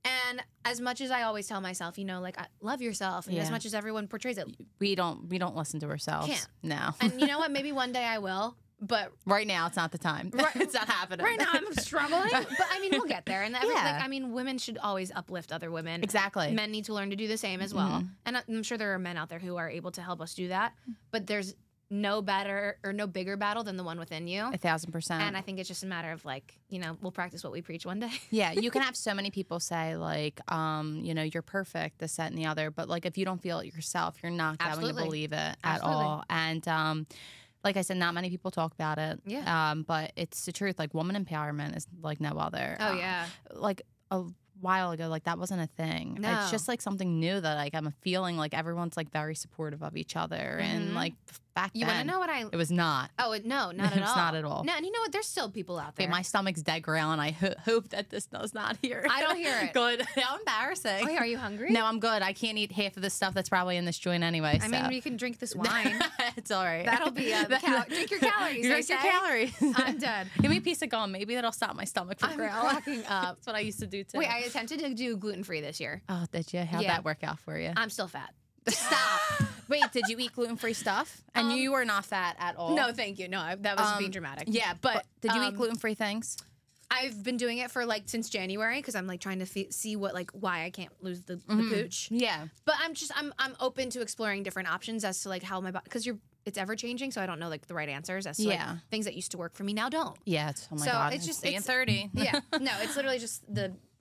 And as much as I always tell myself, you know, like I love yourself, and as much as everyone portrays it, we don't listen to ourselves. Can't. No. And you know what? Maybe one day I will. But right now, it's not the time. Right, it's not happening. Right now, I'm struggling. But I mean, we'll get there. And like, I mean, women should always uplift other women. Exactly. Men need to learn to do the same as well. And I'm sure there are men out there who are able to help us do that. But there's no better or no bigger battle than the one within you. 1,000%. And I think it's just a matter of like, you know, we'll practice what we preach one day. Yeah. You can have so many people say like, you know, you're perfect, this, that, and the other. But like, if you don't feel it yourself, you're not going to believe it at all. And, like I said, not many people talk about it. Yeah. But it's the truth. Like, woman empowerment is like no other. Oh, yeah. Like, a while ago, like, that wasn't a thing. No. It's just, like, something new that, like, I'm feeling like everyone's, like, very supportive of each other. And, like, back then. You want to know what I... It was not. Oh, no, not at all. It was not at all. No, and you know what? There's still people out there. Wait, my stomach's dead ground. I hope that this does not hear it. I don't hear it. Good. How embarrassing. Wait, are you hungry? No, I'm good. I can't eat half of this stuff that's probably in this joint anyway. I mean, you can drink this wine. It's all right. That'll be... drink your calories. Drink your calories. I'm done. Give me a piece of gum. Maybe that'll stop my stomach from growling. I'm cracking up. That's what I used to do, too. Wait, I attempted to do gluten-free this year. Oh, did you? How'd that work out for you? I'm still fat. Stop. Wait, did you eat gluten-free stuff? And you were not fat at all. No, thank you. No, that was being dramatic. Yeah, but did you eat gluten-free things? I've been doing it for, like, since January because I'm, like, trying to see what, like, why I can't lose the pooch. Yeah. But I'm open to exploring different options as to, like, how my body, because it's ever-changing, so I don't know, like, the right answers as to, like, things that used to work for me now don't. Yeah, oh, my God. So it's just... It's 30. Yeah. No, it's literally just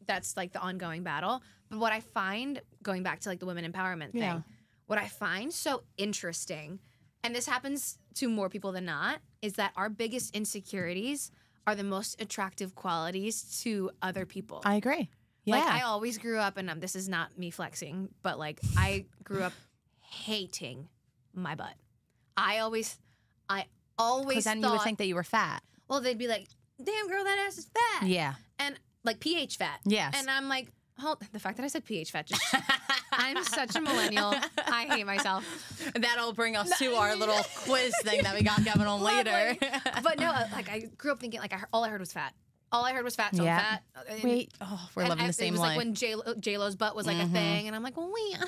that's, like, the ongoing battle. But what I find, going back to, like, the women empowerment thing, what I find so interesting, and this happens to more people than not, is that our biggest insecurities are the most attractive qualities to other people. I agree. Yeah. Like, I always grew up, and this is not me flexing, but, like, I grew up hating my butt. I always because then you would think that you were fat. Well, they'd be like, damn, girl, that ass is fat. Yeah. And, like, pH fat. Yes. And I'm like, the fact that I said pH fat just... I'm such a millennial. I hate myself. That'll bring us to our little quiz thing that we got going on later. But no, like I grew up thinking, like all I heard was fat. All I heard was fat, so yeah. I'm fat. Wait, oh, we're living the same life. It was like when J-Lo's butt was like a thing, and I'm like, well, wait,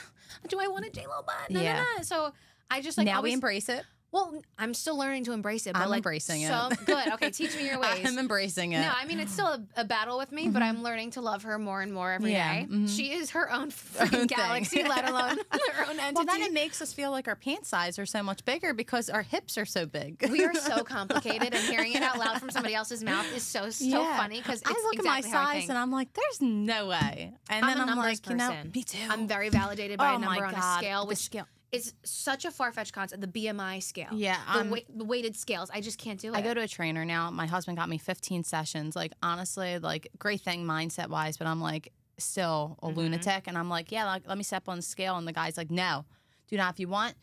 do I want a J-Lo butt? No. So I just like now we embrace it. Well, I'm still learning to embrace it. But I'm like, embracing it. Good. Okay, teach me your ways. I'm embracing it. No, I mean, it's still a battle with me, but I'm learning to love her more and more every day. She is her own freaking galaxy, let alone her own entity. Well, then it makes us feel like our pant size are so much bigger because our hips are so big. We are so complicated, and hearing it out loud from somebody else's mouth is so funny because I look exactly at my size and I'm like, there's no way. And I'm then I'm like, person. You know, me too. I'm very validated by a number on a scale. It's such a far-fetched concept, the BMI scale. Yeah. The weighted scales. I just can't do it. I go to a trainer now. My husband got me 15 sessions. Like, honestly, like, great thing mindset-wise, but I'm, like, still a lunatic. And I'm like, yeah, like, let me step on the scale. And the guy's like, no, do not. If you want,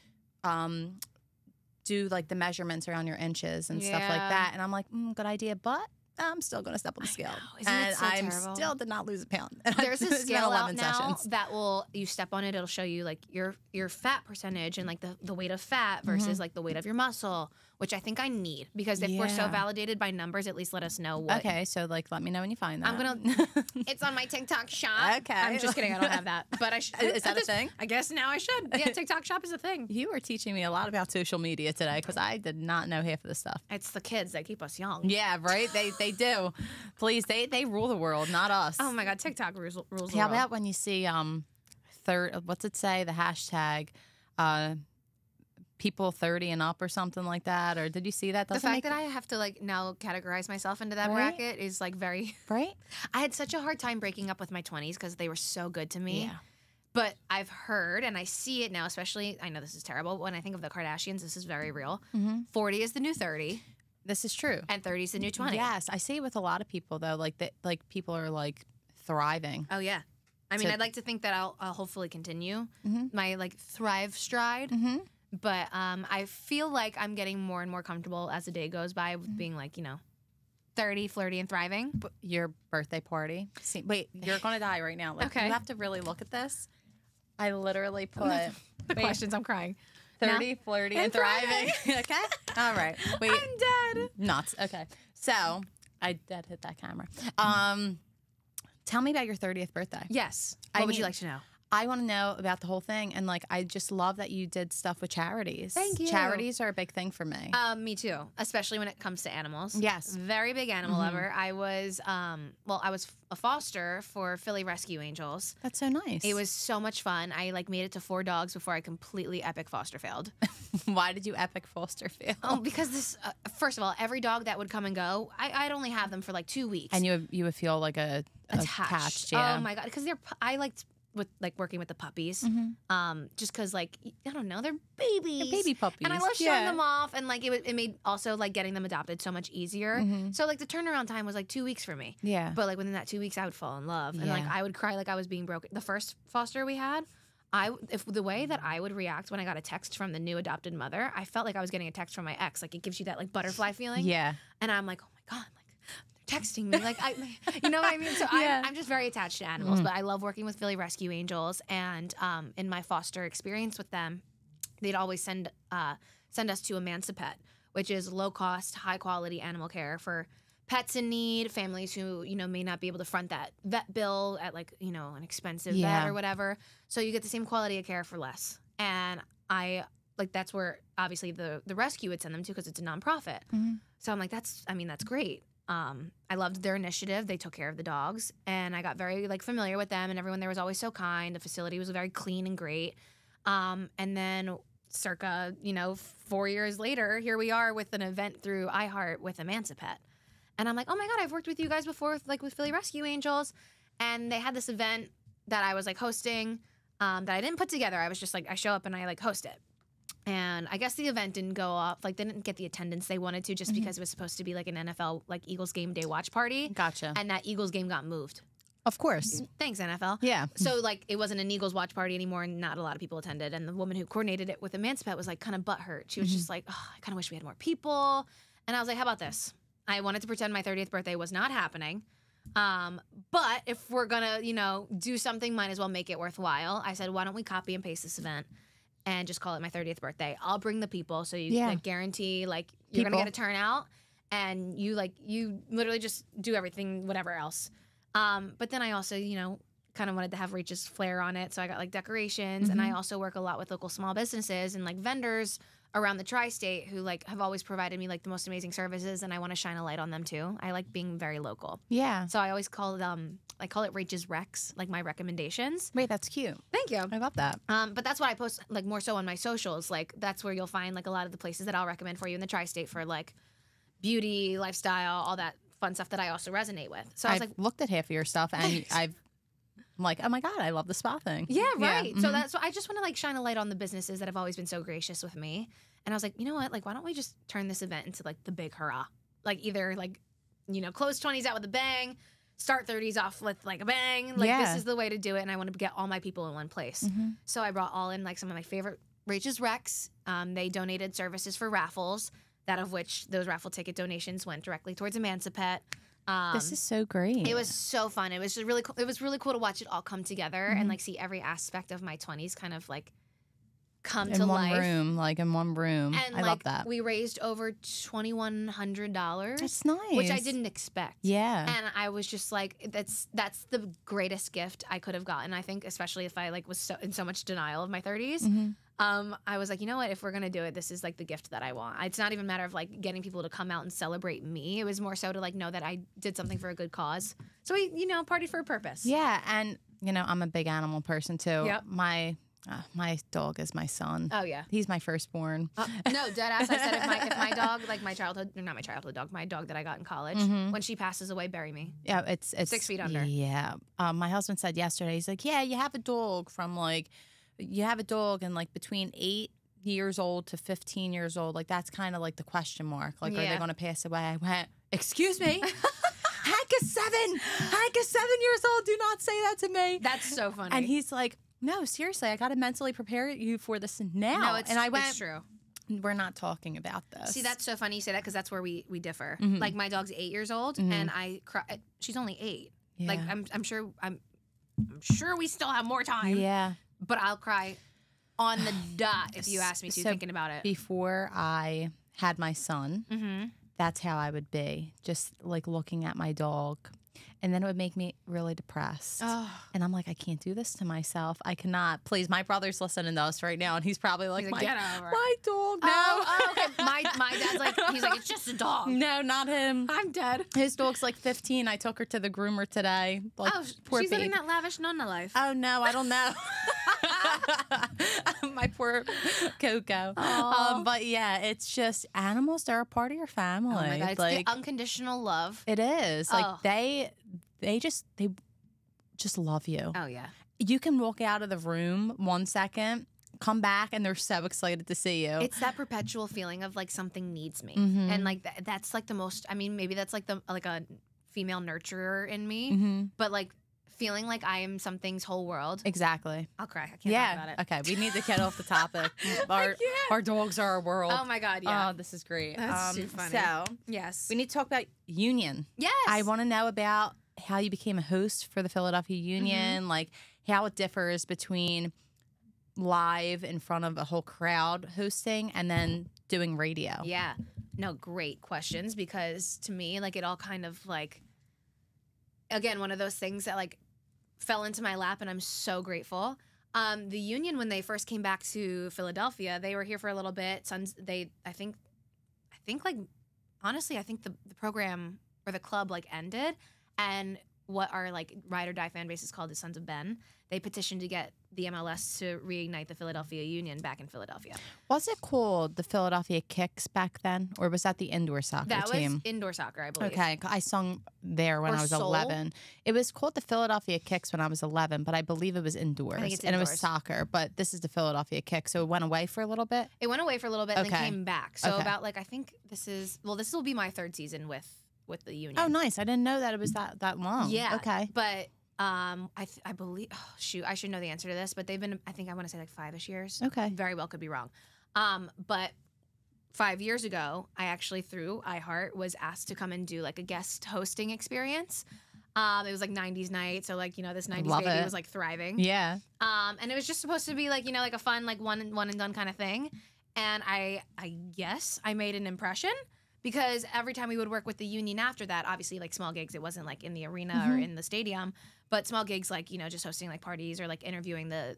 do, like, the measurements around your inches and stuff like that. And I'm like, good idea, but I'm still going to step on the scale. And I still did not lose a pound. There's a scale out now that will, you step on it, it'll show you like your fat percentage and like the weight of fat versus like the weight of your muscle, which I think I need because if we're so validated by numbers, at least let us know what. Okay, so like let me know when you find that. It's on my TikTok shop. Okay. I'm just kidding, I don't have that. But I should. Is that a thing? I guess now I should. Yeah, TikTok shop is a thing. You are teaching me a lot about social media today because I did not know half of this stuff. It's the kids that keep us young. Yeah, right? They do. Please, they rule the world, not us. Oh my God, TikTok rules the world. How about when you see what's it say? The hashtag people 30 and up or something like that? Or did you see that? The fact that I have to like now categorize myself into that bracket is like very right. I had such a hard time breaking up with my 20s because they were so good to me. Yeah. But I've heard, and I see it now, especially, I know this is terrible, but when I think of the Kardashians, this is very real. 40 is the new 30. This is true. And 30's the new 20. Yes. I see it with a lot of people, though. Like, people are, like, thriving. Oh, yeah. I mean, I'd like to think that I'll hopefully continue my, like, thrive stride. But I feel like I'm getting more and more comfortable as the day goes by with being, like, you know, 30, flirty, and thriving. But your birthday party. See, wait, you're going to die right now. Like, okay. You have to really look at this. I literally put the questions. I'm crying. 30, flirty, and thriving. Okay? All right. Wait. I'm dead. Nuts. Okay. So, I dead hit that camera. Tell me about your 30th birthday. Yes. What would you like to know? I want to know about the whole thing. And, like, I just love that you did stuff with charities. Thank you. Charities are a big thing for me. Me too. Especially when it comes to animals. Yes. Very big animal lover. I was, I was a foster for Philly Rescue Angels. That's so nice. It was so much fun. I, like, made it to 4 dogs before I completely epic foster failed. Why did you epic foster fail? Oh, because this, first of all, every dog that would come and go, I'd only have them for, like, 2 weeks. And you would feel, like, attached. Yeah. Oh, my God. Because I liked working with the puppies, just because like I don't know, they're babies, they're baby puppies, and I love showing them off, and like it made also like getting them adopted so much easier. So like the turnaround time was like 2 weeks for me. Yeah, but like within that 2 weeks, I would fall in love, and like I would cry like I was being broken. The first foster we had, the way that I would react when I got a text from the new adopted mother, I felt like I was getting a text from my ex. Like it gives you that like butterfly feeling. Yeah, and I'm like, oh my God. Texting me like you know what I mean. So I'm just very attached to animals, but I love working with Philly Rescue Angels. And in my foster experience with them, they'd always send us to Emancipet, which is low cost, high quality animal care for pets in need, families who may not be able to front that vet bill at like an expensive vet or whatever. So you get the same quality of care for less. And I like that's where obviously the rescue would send them to because it's a nonprofit. So I'm like that's great. I loved their initiative. They took care of the dogs, and I got very like familiar with them, and everyone there was always so kind. The facility was very clean and great. And then circa 4 years later, here we are with an event through iHeart with Emancipet, and I'm like, oh my God, I've worked with you guys before with Philly Rescue Angels, and they had this event that I was like hosting that I didn't put together. I was just like I show up and I like host it. And I guess the event didn't go off, like they didn't get the attendance they wanted to just because it was supposed to be like an NFL, like Eagles game day watch party. Gotcha. And that Eagles game got moved. Of course. Thanks, NFL. Yeah. So like it wasn't an Eagles watch party anymore and not a lot of people attended. And the woman who coordinated it with Emancipet was like kind of butthurt. She was just like, oh, I kind of wish we had more people. And I was like, how about this? I wanted to pretend my 30th birthday was not happening. But if we're gonna, you know, do something, might as well make it worthwhile. I said, why don't we copy and paste this event and just call it my 30th birthday? I'll bring the people, so you like, guarantee like you're gonna get a turnout, and you like you literally just do everything, whatever else. But then I also, you know, kind of wanted to have Rachel's flair on it, so I got like decorations, and I also work a lot with local small businesses and like vendors around the tri-state who like have always provided me like the most amazing services, and I want to shine a light on them too. I like being very local. Yeah. So I always call them, I call it Rachel's Recs, like my recommendations. Wait, that's cute. Thank you. I love that. But that's what I post like more so on my socials. Like that's where you'll find like a lot of the places that I'll recommend for you in the tri-state for like beauty, lifestyle, all that fun stuff that I also resonate with. So I've looked at half of your stuff, and I'm like, oh my God, I love the spa thing. Yeah, right. So that's so I just want to like shine a light on the businesses that have always been so gracious with me. And I was like, you know what? Like, why don't we just turn this event into like the big hurrah? Like either like, you know, close 20s out with a bang, start 30s off with like a bang. Like this is the way to do it. And I want to get all my people in one place. So I brought all in like some of my favorite Rachel's Recs. They donated services for raffles, that of which those raffle ticket donations went directly towards Emancipet. This is so great. It was so fun. It was just really cool. It was really cool to watch it all come together and like see every aspect of my 20s kind of like come to life. In one room. And I love that. We raised over $2,100. That's nice. Which I didn't expect. Yeah. And I was just like, that's the greatest gift I could have gotten, I think, especially if I like was so in so much denial of my 30s. I was like, you know what, if we're gonna do it, this is like the gift that I want. It's not even a matter of like getting people to come out and celebrate me. It was more so to like know that I did something for a good cause. So we, you know, partied for a purpose. Yeah, and you know, I'm a big animal person too. Yep. My dog is my son. Oh yeah. He's my firstborn. No, deadass. I said if my dog, like my childhood, not my childhood dog, my dog that I got in college, when she passes away, bury me. Yeah, it's 6 feet under. Yeah. My husband said yesterday, he's like, yeah, you have a dog from like. You have a dog, and like between 8 years old to 15 years old, like that's kind of like the question mark. Like, are they going to pass away? I went, excuse me. Hank is 7 years old. Do not say that to me. That's so funny. And he's like, no, seriously, I got to mentally prepare you for this now. No, and I went, it's true. We're not talking about this. See, that's so funny you say that because that's where we differ. Like my dog's 8 years old, and I cry. She's only 8. Yeah. Like I'm sure we still have more time. Yeah. But I'll cry on the dot if you ask me to, so thinking about it. Before I had my son, that's how I would be, just like looking at my dog. And then it would make me really depressed. Oh. And I'm like, I can't do this to myself. I cannot. Please, my brother's listening to us right now, and he's probably like, my dog. No. Oh, okay. my dad's like, he's like, it's just a dog. No, not him. I'm dead. His dog's like 15. I took her to the groomer today. Like, oh, poor she's living that lavish nonna life. Oh, no, I don't know. My poor Coco. But yeah, it's just animals. They're a part of your family. Oh my God, it's like, the unconditional love. It is. Like they just love you. Oh yeah. You can walk out of the room 1 second, come back, and they're so excited to see you. It's that perpetual feeling of like something needs me, and like that's like the most. I mean, maybe that's like the a female nurturer in me, but like. Feeling like I am something's whole world. Exactly. I'll cry. I can't talk about it. Okay, we need to get off the topic. Our dogs are our world. Oh my God, yeah. Oh, this is great. That's too funny. So, yes. We need to talk about Union. Yes. I want to know about how you became a host for the Philadelphia Union, like how it differs between live in front of a whole crowd hosting and then doing radio. Yeah. No, great questions, because to me, like it all kind of like, again, one of those things that like fell into my lap, and I'm so grateful. The Union, when they first came back to Philadelphia, they were here for a little bit. I think like honestly, I think the program or the club like ended, and what our like ride or die fan base is called the Sons of Ben. They petitioned to get the MLS to reignite the Philadelphia Union back in Philadelphia. Was it called the Philadelphia Kicks back then, or was that the indoor soccer team? That was indoor soccer, I believe. Okay, I sung there when I was 11. It was called the Philadelphia Kicks when I was 11, but I believe it was indoors. I think it's indoors. And it was soccer, but this is the Philadelphia Kicks, so it went away for a little bit? It went away for a little bit, and then came back. So about, like, I think this is, well, this will be my third season with the Union. Oh, nice. I didn't know that it was that long. Yeah. Okay. But... I believe, oh, shoot, I should know the answer to this, but they've been, I think I want to say like 5-ish years. Okay. Very well could be wrong. But 5 years ago, I actually through iHeart was asked to come and do like a guest hosting experience. It was like 90s night, so like, you know, this 90s baby was like thriving. Yeah. And it was just supposed to be like, you know, like a fun, like one and done kind of thing. And I guess I made an impression, because every time we would work with the union after that, obviously like small gigs, it wasn't like in the arena or in the stadium, but small gigs like, you know, just hosting like parties or like interviewing the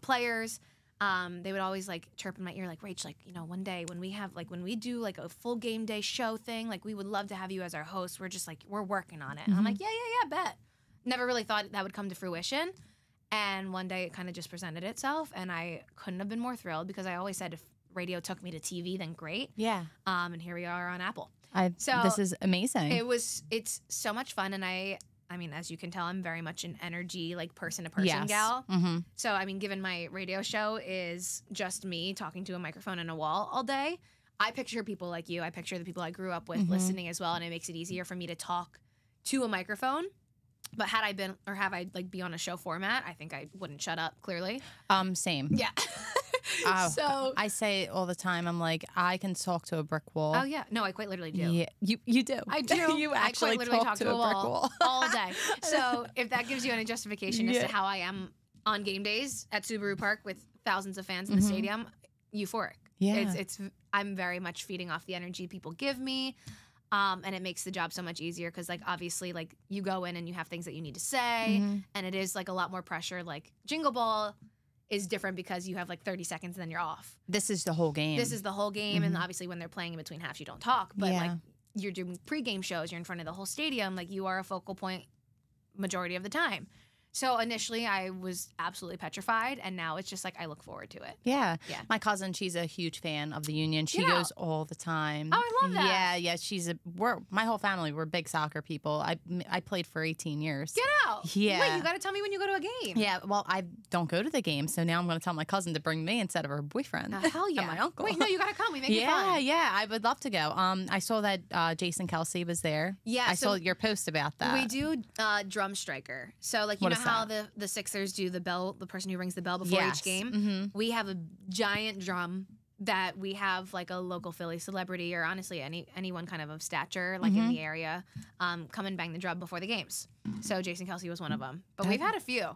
players. They would always like chirp in my ear, like, Rach, like, you know, one day when we have like, when we do like a full game day show thing, like we would love to have you as our host. We're just like, we're working on it. And I'm like, yeah, bet. Never really thought that would come to fruition. And one day it kind of just presented itself, and I couldn't have been more thrilled, because I always said if radio took me to TV, then great. Yeah. And here we are on Apple. This is amazing. It's so much fun, and I mean, as you can tell, I'm very much an energy, like, person-to-person gal. So, I mean, given my radio show is just me talking to a microphone and a wall all day, I picture people like you. I picture the people I grew up with listening as well, and it makes it easier for me to talk to a microphone. But had I been, or have I, like, be on a show format, I think I wouldn't shut up, clearly. Same. Yeah. So I say it all the time. I'm like, I can talk to a brick wall. Oh yeah, no, I quite literally do. Yeah, you do. I do. You actually talk to a brick wall all day. So if that gives you any justification as to how I am on game days at Subaru Park with thousands of fans in the stadium, euphoric. Yeah, I'm very much feeding off the energy people give me, and it makes the job so much easier, because like obviously like you go in and you have things that you need to say, and it is like a lot more pressure. Like Jingle Ball is different because you have like 30 seconds and then you're off. This is the whole game. This is the whole game. And obviously when they're playing in between halves, you don't talk. But like you're doing pregame shows, you're in front of the whole stadium. Like you are a focal point majority of the time. So initially I was absolutely petrified, and now it's just like I look forward to it. Yeah. Yeah. My cousin, she's a huge fan of the Union. She goes all the time. Oh, I love that. Yeah. My whole family, we're big soccer people. I played for 18 years. Get out. Yeah. Wait, you got to tell me when you go to a game. Yeah. Well, I don't go to the game, so now I'm going to tell my cousin to bring me instead of her boyfriend. Hell yeah. And my uncle. Wait, no, you got to come. We make it fun. Yeah. I would love to go. I saw that Jason Kelsey was there. Yeah. I saw your post about that. We do drum striker. So like, you know how the Sixers do the bell, the person who rings the bell before each game? We have a giant drum that we have like a local Philly celebrity, or honestly anyone kind of stature like in the area, come and bang the drum before the games. So Jason Kelsey was one of them, but we've had a few.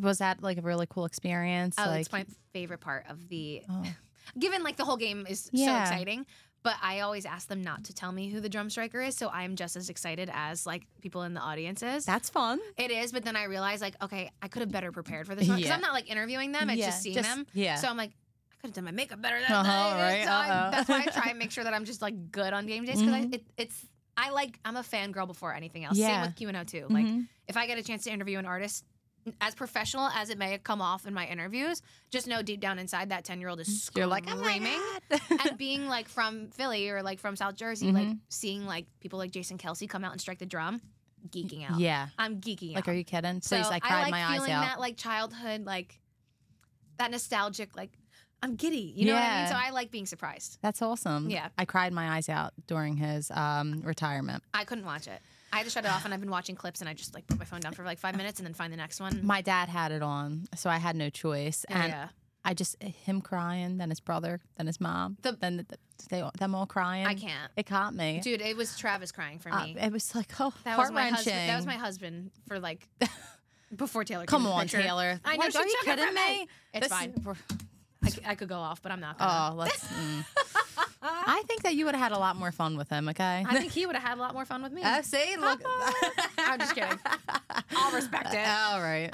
Was that like a really cool experience? Oh, it's my favorite part of the given like the whole game is so exciting. But I always ask them not to tell me who the drum striker is, so I'm just as excited as, like, people in the audience is. That's fun. It is, but then I realize, like, okay, I could have better prepared for this one. Because I'm not, like, interviewing them. It's just seeing them. Yeah. So I'm like, I could have done my makeup better that night. Right? So that's why I try and make sure that I'm just, like, good on game days. Because I'm a fangirl before anything else. Yeah. Same with Q102. Like, if I get a chance to interview an artist, as professional as it may come off in my interviews, just know deep down inside that 10-year-old is screaming. You're like, oh my God. And being like from Philly or like from South Jersey, like seeing like people like Jason Kelsey come out and strike the drum, geeking out. Yeah, I'm geeking out. Like, are you kidding? Please, I cried my eyes out. I like feeling that like childhood, like that nostalgic, like I'm giddy. You know what I mean? So I like being surprised. That's awesome. Yeah, I cried my eyes out during his retirement. I couldn't watch it. I had to shut it off, and I've been watching clips, and I just like put my phone down for like 5 minutes and then find the next one. My dad had it on, so I had no choice. And I just, him crying, then his brother, then his mom, them all crying. I can't. It caught me. Dude, it was Travis crying for me. It was like, oh, heart-wrenching. That was my husband for like, before Taylor came. Come on, Taylor. I know, are you kidding me? It's fine. I could go off, but I'm not going to. Oh, let's... I think that you would have had a lot more fun with him, okay? I think he would have had a lot more fun with me. See? Look. I'm just kidding. I'll respect it. All right.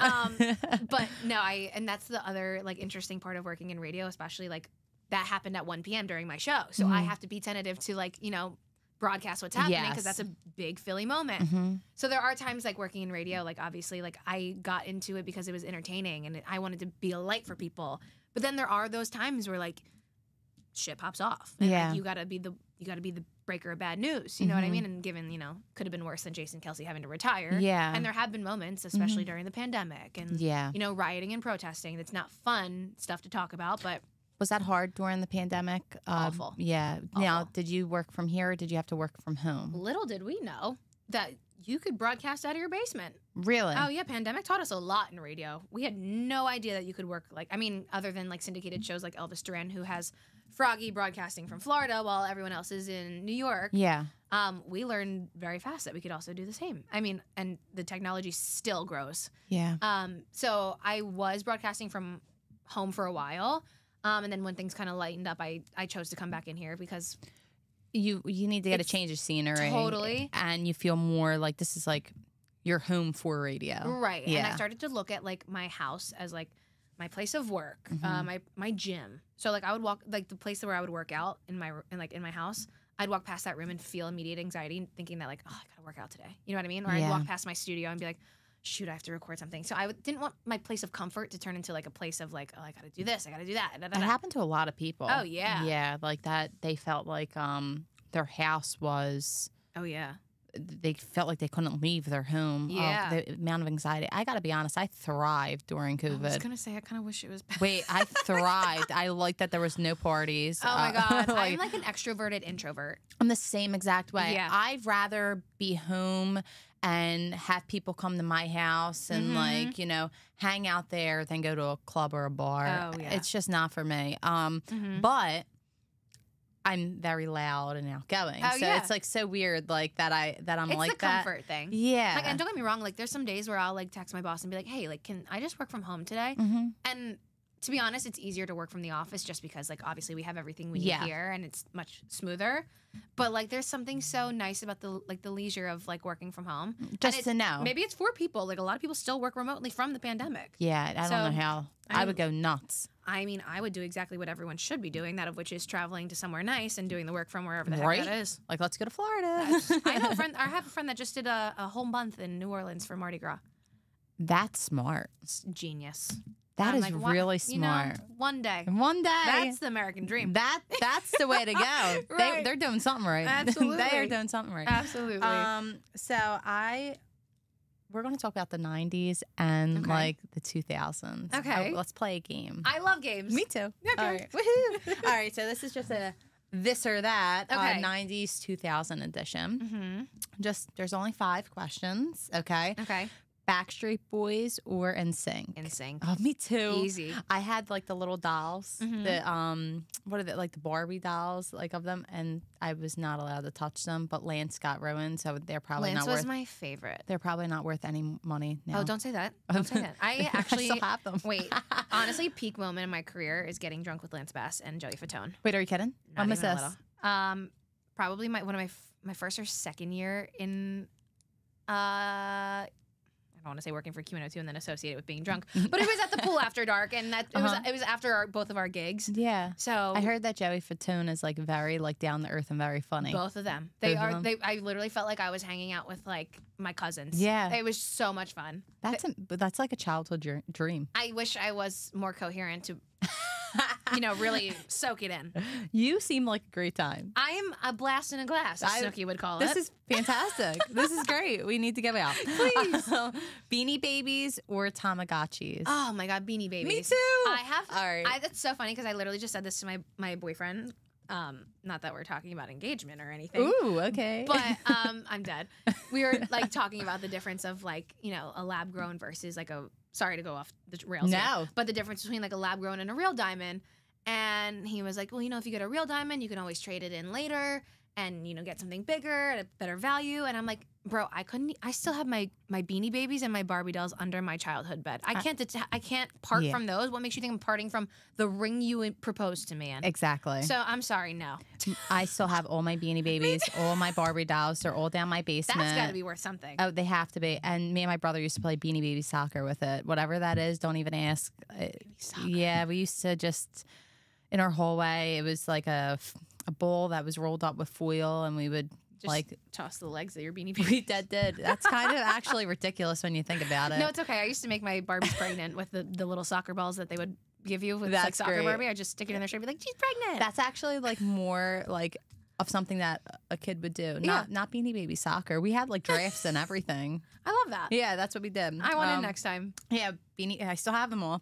But no, and that's the other like interesting part of working in radio, especially like that happened at 1 p.m. during my show. So I have to be tentative to like, you know, broadcast what's happening, because that's a big Philly moment. So there are times like working in radio, like obviously like I got into it because it was entertaining and I wanted to be a light for people. But then there are those times where like shit pops off. And, like, you gotta be the breaker of bad news. You know what I mean? And given, you know, could have been worse than Jason Kelsey having to retire. Yeah. And there have been moments, especially during the pandemic, and you know, rioting and protesting. That's not fun stuff to talk about, but was that hard during the pandemic? Awful. Yeah. Awful. Now, did you work from here or did you have to work from home? Little did we know that you could broadcast out of your basement. Really? Oh, yeah. Pandemic taught us a lot in radio. We had no idea that you could work, like, I mean, other than, like, syndicated shows like Elvis Duran, who has Froggy broadcasting from Florida while everyone else is in New York. Yeah. We learned very fast that we could also do the same. I mean, and the technology still grows. Yeah. So I was broadcasting from home for a while. And then when things kind of lightened up, I chose to come back in here because... You need to get a change of scenery. Totally. And you feel more like this is like your home for radio. Right. Yeah. And I started to look at like my house as like my place of work, my gym. So like I would walk, like the place where I would work out in my house, I'd walk past that room and feel immediate anxiety thinking that like, oh, I gotta work out today. You know what I mean? Or I'd walk past my studio and be like, shoot, I have to record something. So I didn't want my place of comfort to turn into like a place of like, oh, I gotta do this, I gotta do that. That happened to a lot of people. Oh yeah, yeah, like that. They felt like their house was. Oh yeah. They felt like they couldn't leave their home. Yeah. The amount of anxiety. I gotta be honest, I thrived during COVID. I was gonna say I kind of wish it was bad. Wait, I thrived. I liked that there was no parties. Oh my god, like, I'm like an extroverted introvert. I'm the same exact way. Yeah. I'd rather be home and have people come to my house and like, you know, hang out there than go to a club or a bar. Oh, yeah. It's just not for me. But I'm very loud and outgoing. Oh, so it's like so weird, like that I'm like that. It's the comfort thing. Yeah. Like, and don't get me wrong, like there's some days where I'll like text my boss and be like, hey, like can I just work from home today? And to be honest, it's easier to work from the office just because like obviously we have everything we need here and it's much smoother. But like there's something so nice about the leisure of like working from home. Just to know. Maybe it's for people. Like a lot of people still work remotely from the pandemic. Yeah, I don't know how. I would go nuts. I mean, I would do exactly what everyone should be doing, that of which is traveling to somewhere nice and doing the work from wherever the heck that is. Like, let's go to Florida. I have a friend that just did a whole month in New Orleans for Mardi Gras. That's smart. It's genius. That is like, really smart. You know, one day. That's the American dream. That's the way to go. They're doing something right. Absolutely. They are doing something right. Absolutely. So we're going to talk about the 90s and like the 2000s. Okay. Let's play a game. I love games. Me too. Okay. All right. Woohoo. All right. So this is just a this or that 90s 2000 edition. Just there's only 5 questions. Okay. Okay. Backstreet Boys or NSYNC? NSYNC. Oh, me too. Easy. I had like the little dolls, the what are they, like the Barbie dolls, like of them, and I was not allowed to touch them. But Lance got ruined, so they're probably not worth. Lance was my favorite. They're probably not worth any money now. Oh, don't say that. Don't say that. I actually I still have them. Wait, honestly, peak moment in my career is getting drunk with Lance Bass and Joey Fatone. Wait, are you kidding? Not when was this? Probably one of my first or second year in. I don't want to say working for Q102 and then associate it with being drunk, but it was at the pool after dark, and that it was after both of our gigs. Yeah. So I heard that Joey Fatone is like very like down to earth and very funny. Both of them. I literally felt like I was hanging out with like my cousins. Yeah. It was so much fun. That's like a childhood dream. I wish I was more coherent to, you know, really soak it in. You seem like a great time. I am a blast in a glass, as Snooki would call it. This is fantastic. This is great. We need to go out. Please. Beanie Babies or Tamagotchis? Oh, my God. Beanie Babies. Me too. I have. All right. That's so funny because I literally just said this to my boyfriend. Not that we're talking about engagement or anything. Ooh, okay. But I'm dead. We were like talking about the difference of like, you know, a lab grown versus like a, sorry to go off the rails. No. Here, but the difference between like a lab grown and a real diamond. And he was like, well, you know, if you get a real diamond, you can always trade it in later and, you know, get something bigger at a better value. And I'm like, bro, I still have my Beanie Babies and my Barbie dolls under my childhood bed. I can't part from those. What makes you think I'm parting from the ring you proposed to me in? Exactly. So I'm sorry, no. I still have all my Beanie Babies, all my Barbie dolls. They're all down my basement. That's got to be worth something. Oh, they have to be. And me and my brother used to play Beanie Baby soccer with it. Whatever that is, don't even ask. Yeah, we used to just, in our hallway, it was like a bowl that was rolled up with foil, and we would... Just like toss the legs at your Beanie Baby. That did. That's kind of actually ridiculous when you think about it. No, it's okay. I used to make my Barbies pregnant with the little soccer balls that they would give you with like soccer Barbie. I just stick it in their shirt and be like, she's pregnant. That's actually like more like of something that a kid would do. Not Beanie Baby soccer. We had like drafts and everything. I love that. Yeah, that's what we did. I want it next time. Yeah, I still have them all.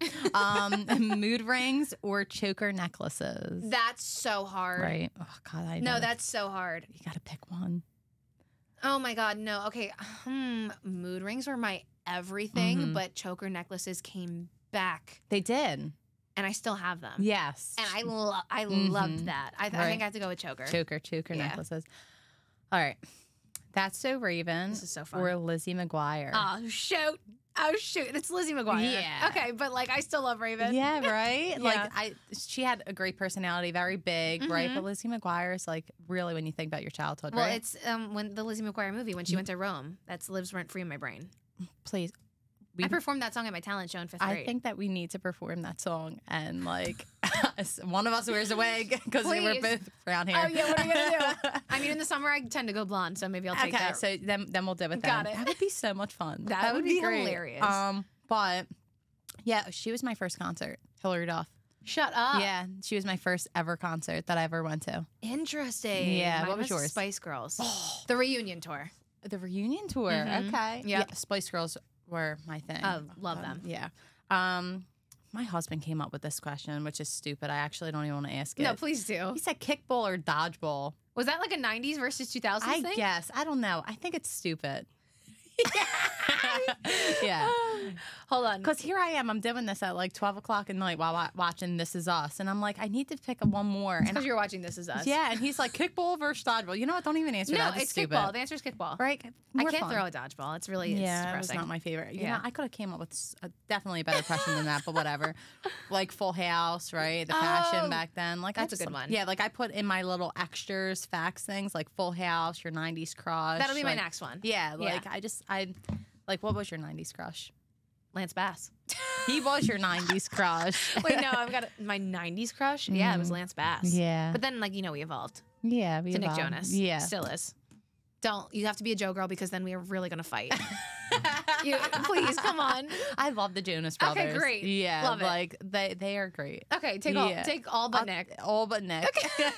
Mood rings or choker necklaces? That's so hard. Right. Oh, God, I know. No, that's so hard. You got to pick one. Oh my God, no. Okay, mood rings were my everything, but choker necklaces came back. They did. And I still have them. Yes. And I loved that. I think I have to go with choker. Choker necklaces. All right. That's So Raven. This is so fun. Or Lizzie McGuire. Oh, shoot. It's Lizzie McGuire. Yeah. Okay, but, like, I still love Raven. Yeah, right? Yeah. Like, she had a great personality, very big, right? But Lizzie McGuire is, like, really when you think about your childhood, right? Well, it's when the Lizzie McGuire movie, when she went to Rome. That lives rent-free in my brain. Please. I performed that song at my talent show in fifth grade. I think that we need to perform that song and, like... One of us wears a wig because we were both brown hair. Oh yeah, what are you gonna do? I mean, in the summer I tend to go blonde, so maybe I'll take that. Okay, so then we'll deal with that. Got it. That would be so much fun. That would be great. Hilarious. But yeah, she was my first concert. Hilary Duff. Shut up. Yeah, she was my first ever concert that I ever went to. Interesting. Yeah. Mine was yours? Spice Girls. The reunion tour. The reunion tour. Okay. Yeah. Spice Girls were my thing. Love them. Yeah. My husband came up with this question, which is stupid. I actually don't even want to ask it. No, please do. He said kickball or dodgeball. Was that like a 90s versus 2000s thing? I guess. I don't know. I think it's stupid. Yeah. Hold on. Because here I am. I'm doing this at like 12 o'clock at night while watching This Is Us. And I'm like, I need to pick one more. Because you're watching This Is Us. Yeah. And he's like, kickball versus dodgeball. You know what? Don't even answer that. No, it's stupid. Kickball. The answer is kickball. Right? More I can't fun. Throw a dodgeball. It's really depressing. It's not my favorite. You know, I could have came up with definitely a better question than that, but whatever. Like Full House, right? The fashion back then. Like that's a good one. Yeah. Like I put in my little extras, facts things, like Full House, your 90s crush. That'll be like, my next one. Yeah. Like I what was your 90s crush? Lance Bass. He was your 90s crush. Wait, no, I've got my 90s crush? Yeah, it was Lance Bass. Yeah. But then, like, you know, we evolved. Yeah, we evolved. To Nick Jonas. Yeah. Still is. You have to be a Joe girl because then we are really going to fight. Please, come on. I love the Jonas Brothers. Okay, great. Yeah. Love it. Like, they are great. Okay, take all but Nick. All but Nick. Okay.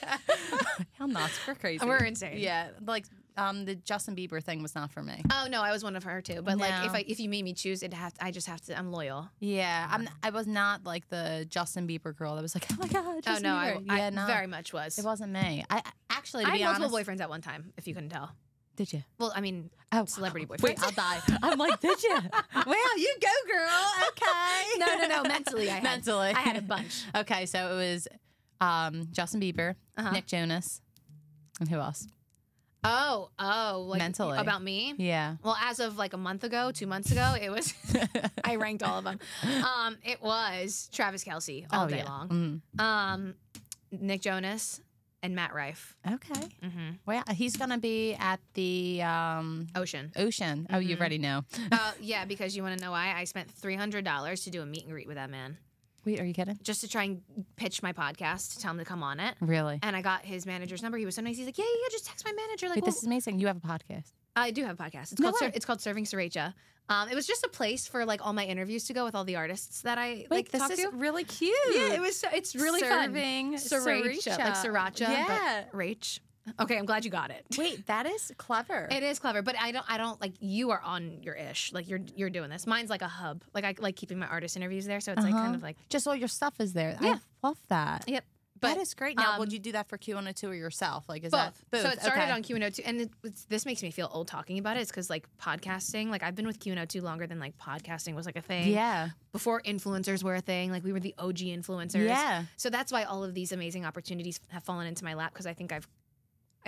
Hell nuts. We're crazy. We're insane. Yeah. Like... the Justin Bieber thing was not for me. Oh no, I was one of her too. But like, if you made me choose, I just have to. I'm loyal. Yeah, I was not like the Justin Bieber girl that was like, oh my God. Justin Bieber. I very much was. It wasn't me. I actually, to be honest, I had multiple boyfriends at one time. If you couldn't tell. Did you? Well, I mean, celebrity boyfriends. Wait, I'll die. I'm like, did you? Well, you go, girl. Okay. No. Mentally, I had a bunch. Okay, so it was Justin Bieber, Nick Jonas, and who else? Like mentally about me? Yeah. Well, as of like a month ago, 2 months ago, it was I ranked all of them. It was Travis Kelce all day long. Nick Jonas and Matt Rife. Okay. Well, he's gonna be at the Ocean. Ocean. Oh, you already know. Yeah, because you want to know why I spent $300 to do a meet and greet with that man. Wait, are you kidding? Just to try and pitch my podcast, to tell him to come on it. Really? And I got his manager's number. He was so nice. He's like, yeah, just text my manager. Like, wait, this is amazing. You have a podcast. I do have a podcast. It's called Serving Sriracha. It was just a place for like all my interviews to go with all the artists that I like. This is really cute. Yeah, it was. It's really Serving fun. Serving Sriracha, like sriracha. Yeah, but Rach. Okay, I'm glad you got it. Wait, that is clever. It is clever, but I don't like you are on your ish. Like you're doing this. Mine's like a hub. Like I like keeping my artist interviews there, so it's like kind of like just all your stuff is there. Yeah. I love that. Yep. But that is great. Now, would you do that for Q102 or yourself? Like, is both. That both? So it started on Q102, and this makes me feel old talking about it. It's because like podcasting, like I've been with Q102 longer than like podcasting was like a thing. Yeah. Before influencers were a thing, like we were the OG influencers. Yeah. So that's why all of these amazing opportunities have fallen into my lap because I think I'd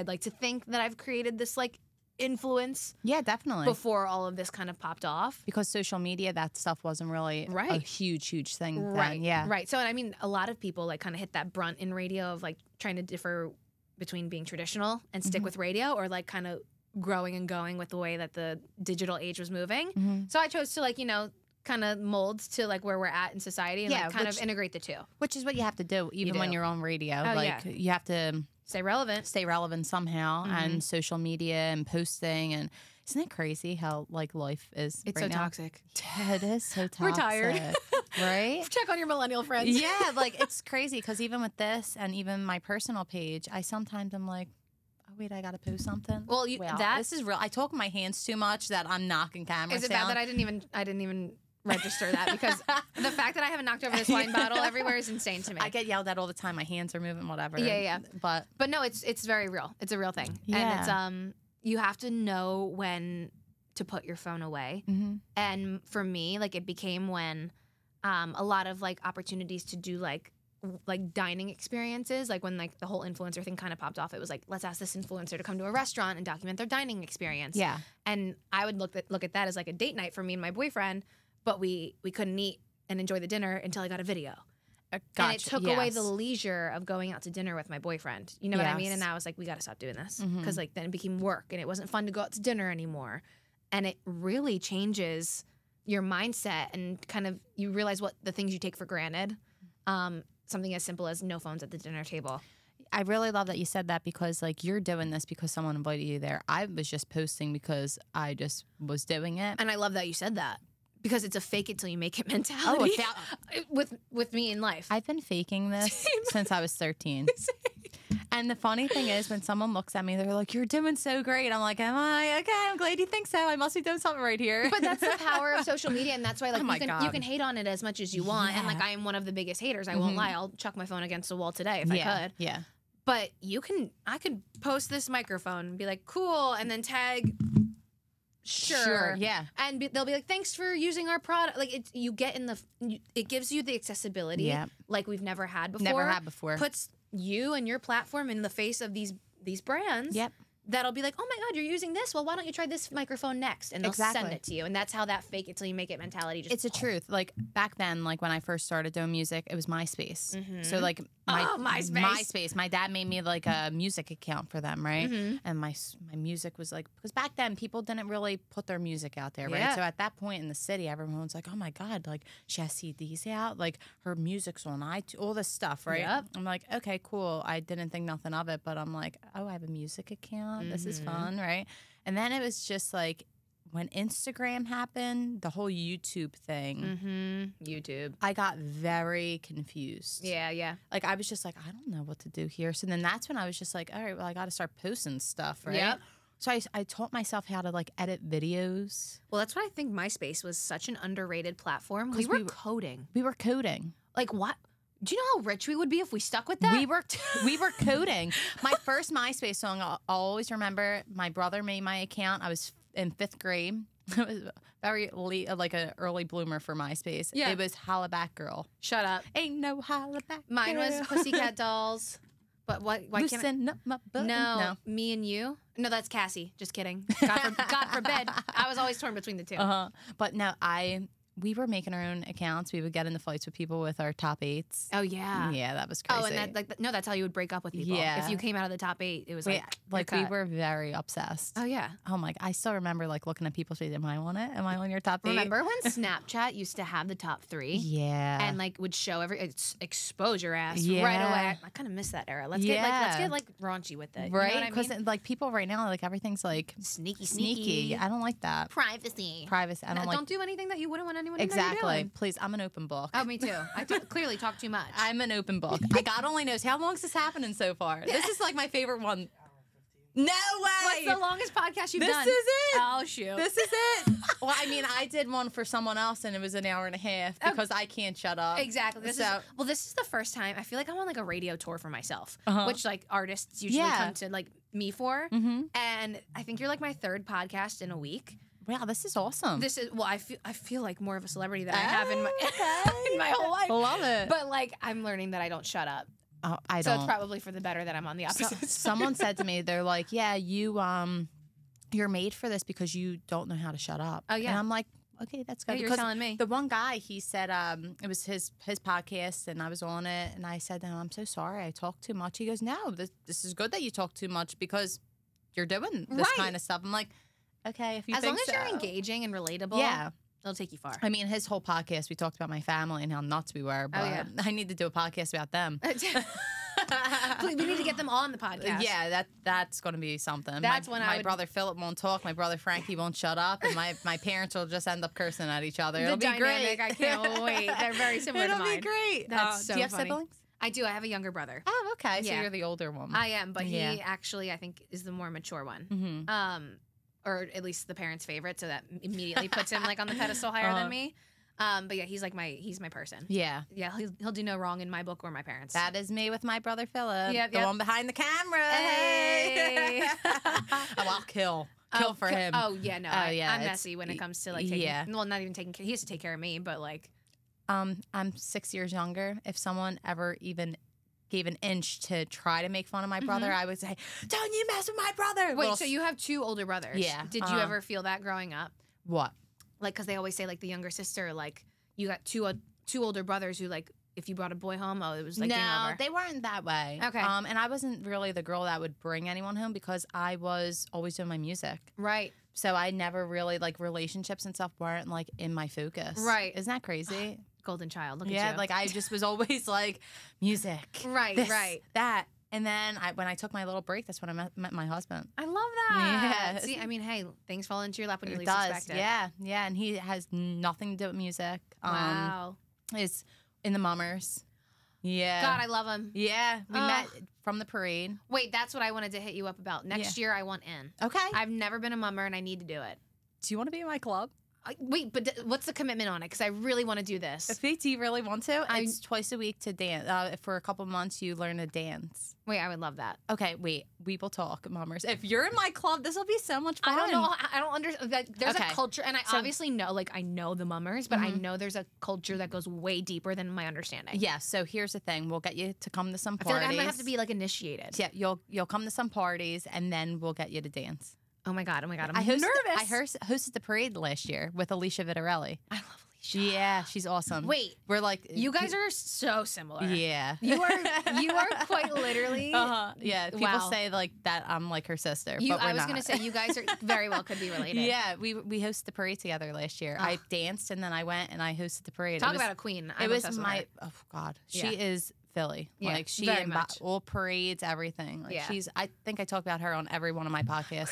like to think that I've created this, like, influence. Yeah, definitely. Before all of this kind of popped off. Because social media, that stuff wasn't really a huge thing then. Right. So, and I mean, a lot of people, like, kind of hit that brunt in radio of, like, trying to differ between being traditional and stick with radio or, like, kind of growing and going with the way that the digital age was moving. So I chose to, like, you know, kind of molds to like where we're at in society and like kind of integrate the two. Which is what you have to do even when you're on radio. Oh, like you have to stay relevant. Stay relevant somehow and social media and posting and isn't it crazy how like life is it's right now? Toxic. Yeah, it is so toxic. We're tired. Right? Check on your millennial friends. Yeah, like it's crazy because even with this and even my personal page, I sometimes am like, wait, I gotta post something. Well, this is real. I talk with my hands too much that I'm knocking cameras. Is it bad that I didn't even register that because the fact that I haven't knocked over this wine bottle everywhere is insane to me. I get yelled at all the time. My hands are moving, whatever. Yeah. But no, it's very real. It's a real thing, and it's you have to know when to put your phone away. Mm-hmm. And for me, like, it became when a lot of, like, opportunities to do, like dining experiences, like when like the whole influencer thing kind of popped off, it was like, let's ask this influencer to come to a restaurant and document their dining experience. Yeah. And I would look at that as like a date night for me and my boyfriend, but we couldn't eat and enjoy the dinner until I got a video. Gotcha. And it took away the leisure of going out to dinner with my boyfriend. You know what I mean? And I was like, we got to stop doing this, because like then it became work and it wasn't fun to go out to dinner anymore. And it really changes your mindset, and kind of you realize what the things you take for granted. Something as simple as no phones at the dinner table. I really love that you said that, because like you're doing this because someone invited you there. I was just posting because I just was doing it. And I love that you said that, because it's a fake it till you make it mentality. Oh, with me in life. I've been faking this since I was 13. And the funny thing is, when someone looks at me, they're like, you're doing so great. I'm like, am I? Okay, I'm glad you think so. I must be doing something right here. But that's the power of social media, and that's why, like, you can hate on it as much as you want. Yeah. And, like, I am one of the biggest haters. I won't lie. I'll chuck my phone against the wall today if I could. Yeah. But I could post this microphone and be like, cool, and then tag... Sure. Yeah. And they'll be like, "Thanks for using our product." Like it gives you the accessibility like we've never had before. Puts you and your platform in the face of these brands. Yep. That'll be like, "Oh my God, you're using this? Well, why don't you try this microphone next?" And they'll send it to you. And that's how that fake it till you make it mentality just... It's a truth. Like back then, like when I first started doing music, it was MySpace. Mm-hmm. So like MySpace. My dad made me like a music account for them, right? Mm-hmm. And my music was like, because back then people didn't really put their music out there, right? Yeah. So at that point in the city, everyone was like, "Oh my God, like she has CDs out, like her music's on iTunes, all this stuff, right?" Yep. I'm like, okay, cool. I didn't think nothing of it, but I'm like, oh, I have a music account. This is fun, right? And then it was just like when Instagram happened, the whole YouTube thing. Mm-hmm. YouTube. I got very confused. Yeah. Like I was just like, I don't know what to do here. So then that's when I was just like, all right, well, I got to start posting stuff, right? Yep. So I taught myself how to like edit videos. Well, that's why I think MySpace was such an underrated platform. We were coding. We were coding. Like what? Do you know how rich we would be if we stuck with that? We were coding. My first MySpace song, I'll always remember, my brother made my account. I was in 5th grade. It was very late, like an early bloomer for MySpace. Yeah. It was Holla Back Girl. Shut up. Ain't no Holla Back Girl. Mine was Pussycat Dolls. But why can't I? Loosen up my butt. No, Me and You. No, that's Cassie. Just kidding. God forbid. I was always torn between the two. But no, we were making our own accounts. We would get into fights with people with our top 8s. Oh, yeah. Yeah, that was crazy. Oh, and that's how you would break up with people. Yeah. If you came out of the top 8, it was like we were very obsessed. Oh, yeah. Oh, my. I still remember like looking at people's face. Am I on it? Am I on your top 8? Remember when Snapchat used to have the top 3? Yeah. And like would show expose your ass right away. I kind of miss that era. Let's get raunchy with it. Right? You know what I mean? Because like people right now, like everything's like sneaky. I don't like that. Privacy. Don't do anything that you wouldn't want to. Exactly. Please, I'm an open book. Oh, me too. I clearly talk too much. I'm an open book. God only knows how long is this happening so far. This is like my favorite one. No way! What's the longest podcast you've done? This is it! Oh, shoot. This is it! Well, I mean, I did one for someone else, and it was an hour and a half because I can't shut up. Exactly. This is the first time. I feel like I'm on, like, a radio tour for myself, which, like, artists usually come to, like, me for. Mm-hmm. And I think you're, like, my 3rd podcast in a week. Wow, this is awesome. This is I feel like more of a celebrity than I have in my in my whole life. Love it. But like I'm learning that I don't shut up. So it's probably for the better that I'm on the opposite side. Someone said to me, they're like, "Yeah, you're made for this because you don't know how to shut up." Oh yeah. And I'm like, okay, that's good. Yeah, you're telling me. The one guy, he said it was his podcast, and I was on it, and I said, "No, I'm so sorry, I talk too much." He goes, "No, this is good that you talk too much because you're doing this kind of stuff." I'm like, okay, if you as long as you're engaging and relatable, it'll take you far. I mean, his whole podcast, we talked about my family and how nuts we were, but I need to do a podcast about them. We need to get them all on the podcast. Yeah, that's going to be something. That's my brother Philip won't talk, my brother Frankie won't shut up, and my parents will just end up cursing at each other. It'll be great. I can't wait. They're very similar to mine. It'll be great. That's so funny. Do you have siblings? I do. I have a younger brother. Oh, okay. So you're the older one. I am, but he actually, I think, is the more mature one. Mm-hmm. Or at least the parents' favorite, so that immediately puts him like on the pedestal higher than me. But yeah, he's like he's my person. Yeah. Yeah, he'll do no wrong in my book or my parents. That is me with my brother Phillip. Yep, the one behind the camera. Hey. Oh, I'll kill for him. Oh yeah, no. Oh, yeah, I'm messy when it comes to like taking, well, not even taking care. He has to take care of me, but like I'm 6 years younger. If someone ever even gave an inch to try to make fun of my brother, I would say, "Don't you mess with my brother." Wait, so you have two older brothers. Yeah. Did you ever feel that growing up? What? Like, because they always say, like, the younger sister, like, you got two older brothers who, like, if you brought a boy home, oh, it was, like, game over. No, they weren't that way. Okay. And I wasn't really the girl that would bring anyone home because I was always doing my music. Right. So I never really, like, relationships and stuff weren't, like, in my focus. Right. Isn't that crazy? Golden child. Look at you. Yeah, like, I just was always, like, music. Right, this, right. That. And then when I took my little break, that's when I met my husband. I love that. Yeah. See, I mean, hey, things fall into your lap when you least expect it. Yeah, yeah. And he has nothing to do with music. Wow. Is in the Mummers. Yeah. God, I love him. Yeah. We met from the parade. Wait, that's what I wanted to hit you up about. Next year, I want in. Okay. I've never been a Mummer, and I need to do it. Do you want to be in my club? Wait, but what's the commitment on it? Because I really want to do this. Do you really want to? It's twice a week to dance. For a couple months, you learn to dance. Wait, I would love that. Okay, wait. We will talk, Mummers. If you're in my club, this will be so much fun. I don't know. I don't understand. There's a culture, and I obviously know, like, I know the Mummers, but I know there's a culture that goes way deeper than my understanding. Yeah, so here's the thing. We'll get you to come to some parties. I feel like I might have to be, like, initiated. Yeah, you'll come to some parties, and then we'll get you to dance. Oh my God. I'm nervous. I hosted the parade last year with Alicia Vitarelli. I love Alicia. Yeah, she's awesome. Wait. We're like... You guys are so similar. Yeah. You are quite literally... Uh-huh. Yeah. People say like that I'm like her sister, but I was going to say you guys are very well could be related. Yeah. We hosted the parade together last year. I danced and then I went and I hosted the parade. Talk about a queen. It was my... Oh, God. Yeah. She is... Philly. Yeah, like she all parades, everything. Like she's I think I talk about her on every one of my podcasts.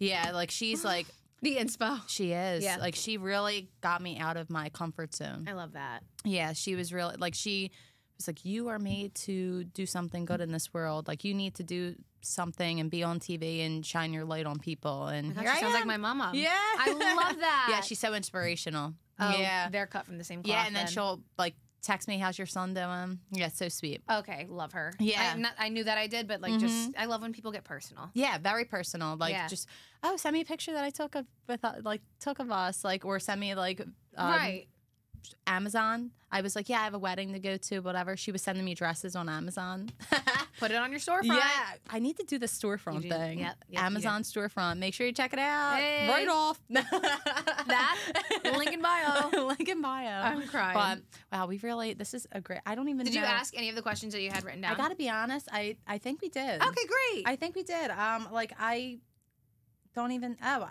Yeah, like she's like the inspo. She is. Yeah. Like she really got me out of my comfort zone. I love that. Yeah, she was really like she was like, you are made to do something good in this world. Like you need to do something and be on TV and shine your light on people. And here she sounds like my mama. Yeah. I love that. Yeah, she's so inspirational. Oh, yeah. They're cut from the same cloth. Yeah, and then she'll like text me, how's your son doing? Yeah, so sweet. Okay, love her. Yeah. I knew that I did, but like just, I love when people get personal. Yeah, very personal. Like just, oh, send me a picture that I took of us, like, or send me like, Amazon. I was like, yeah, I have a wedding to go to, whatever. She was sending me dresses on Amazon. Put it on your storefront. Yeah, I need to do the storefront thing. Yep, Amazon storefront. Make sure you check it out. Hey. Right off. That link in bio. I'm crying. But wow, we really. This is a great. I don't even. Did you ask any of the questions that you had written down? I got to be honest. I think we did. Okay, great. I think we did. Like I don't even. I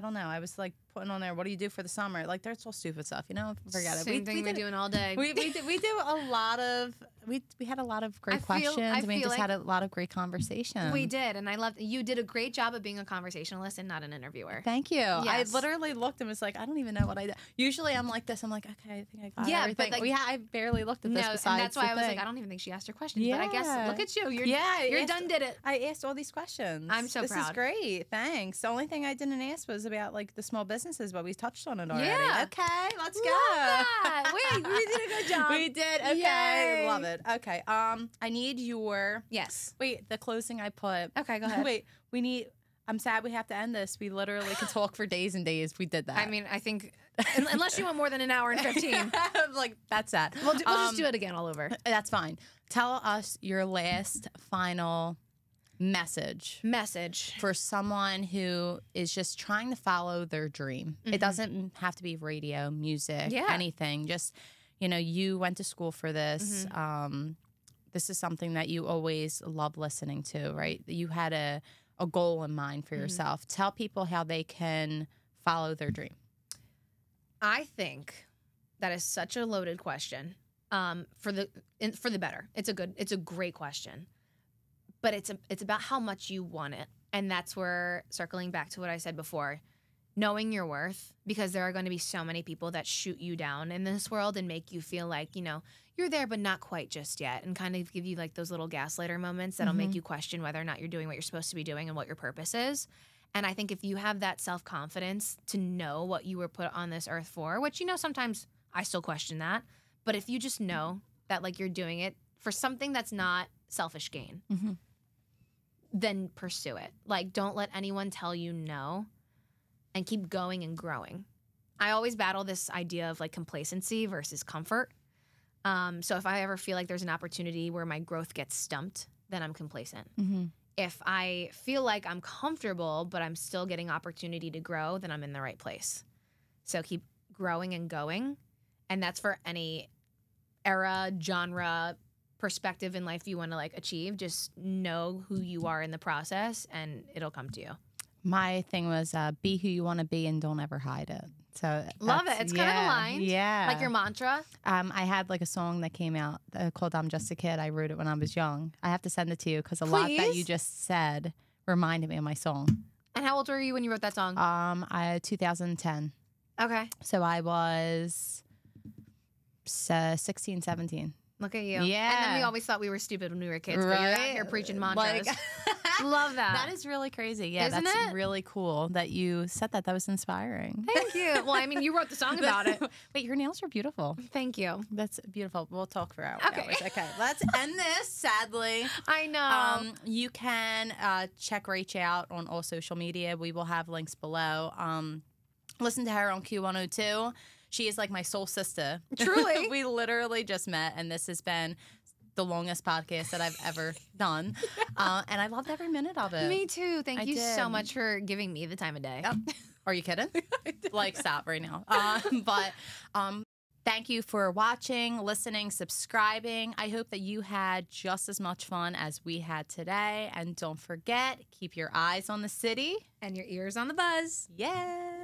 don't know. I was like putting on there, what do you do for the summer? Like that's all stupid stuff, you know. Forget it. Same thing we're doing all day. We do a lot of. We had a lot of great questions. We just had a lot of great conversations. We did, and I loved. You did a great job of being a conversationalist and not an interviewer. Thank you. Yes. I literally looked and was like, I don't even know what I did. Usually I'm like this. I'm like, okay, I think I got everything. But like, I barely looked at this. No, and that's why I was like, I don't even think she asked her questions. Yeah. But I guess look at you. You did it. I asked all these questions. I'm so proud. This is great. Thanks. The only thing I didn't ask was about like the small businesses, but we touched on it already. Yeah. Okay, let's go. Wait, we did a good job. We did. Okay, yay. Love it. Okay. I need your Wait, the closing I put. Okay, go ahead. Wait, we need. I'm sad we have to end this. We literally could talk for days and days. We did that. I mean, I think unless you want more than an hour and 15, like that's sad. We'll just do it again all over. That's fine. Tell us your last final message for someone who is just trying to follow their dream. It doesn't have to be radio, music, anything. Just, you know, you went to school for this. This is something that you always love listening to, right? You had a goal in mind for yourself. Tell people how they can follow their dream. I think that is such a loaded question. For the better. It's a great question. But it's about how much you want it. And that's where, circling back to what I said before, knowing your worth, because there are going to be so many people that shoot you down in this world and make you feel like, you know, you're there but not quite just yet, and kind of give you like those little gaslighter moments that'll make you question whether or not you're doing what you're supposed to be doing and what your purpose is. And I think if you have that self-confidence to know what you were put on this earth for, which, you know, sometimes I still question that, but if you just know that, like, you're doing it for something that's not selfish gain, mm-hmm. then pursue it. Like, don't let anyone tell you no, and keep going and growing. I always battle this idea of, like, complacency versus comfort. So if I ever feel like there's an opportunity where my growth gets stumped, then I'm complacent. Mm-hmm. If I feel like I'm comfortable, but I'm still getting opportunity to grow, then I'm in the right place. So keep growing and going. And that's for any era, genre, perspective in life you want to, like, achieve. Just know who you are in the process, and it'll come to you. My thing was be who you want to be and don't ever hide it. So love it. It's kind of aligned. Yeah. Like your mantra. I had like a song that came out called I'm Just a Kid. I wrote it when I was young. I have to send it to you because a lot that you just said reminded me of my song. And how old were you when you wrote that song? 2010. Okay. So I was 16, 17. Look at you. Yeah. And then we always thought we were stupid when we were kids. Right? But you're out here preaching mantras. Like, love that. That is really crazy. Yeah, isn't that's it? Really cool that you said that. That was inspiring. Thank you. Well, I mean, you wrote the song about it. Wait, your nails are beautiful. Thank you. That's beautiful. We'll talk for hours. Okay. Let's end this, sadly. I know. You can check Rach out on all social media. We will have links below. Listen to her on Q102. She is like my soul sister. Truly. We literally just met, and this has been the longest podcast that I've ever done. And I loved every minute of it. Me too. Thank you so much for giving me the time of day. Oh. Are you kidding? Like, stop right now. But thank you for watching, listening, subscribing. I hope that you had just as much fun as we had today. And don't forget, keep your eyes on the city. And your ears on the buzz. Yeah.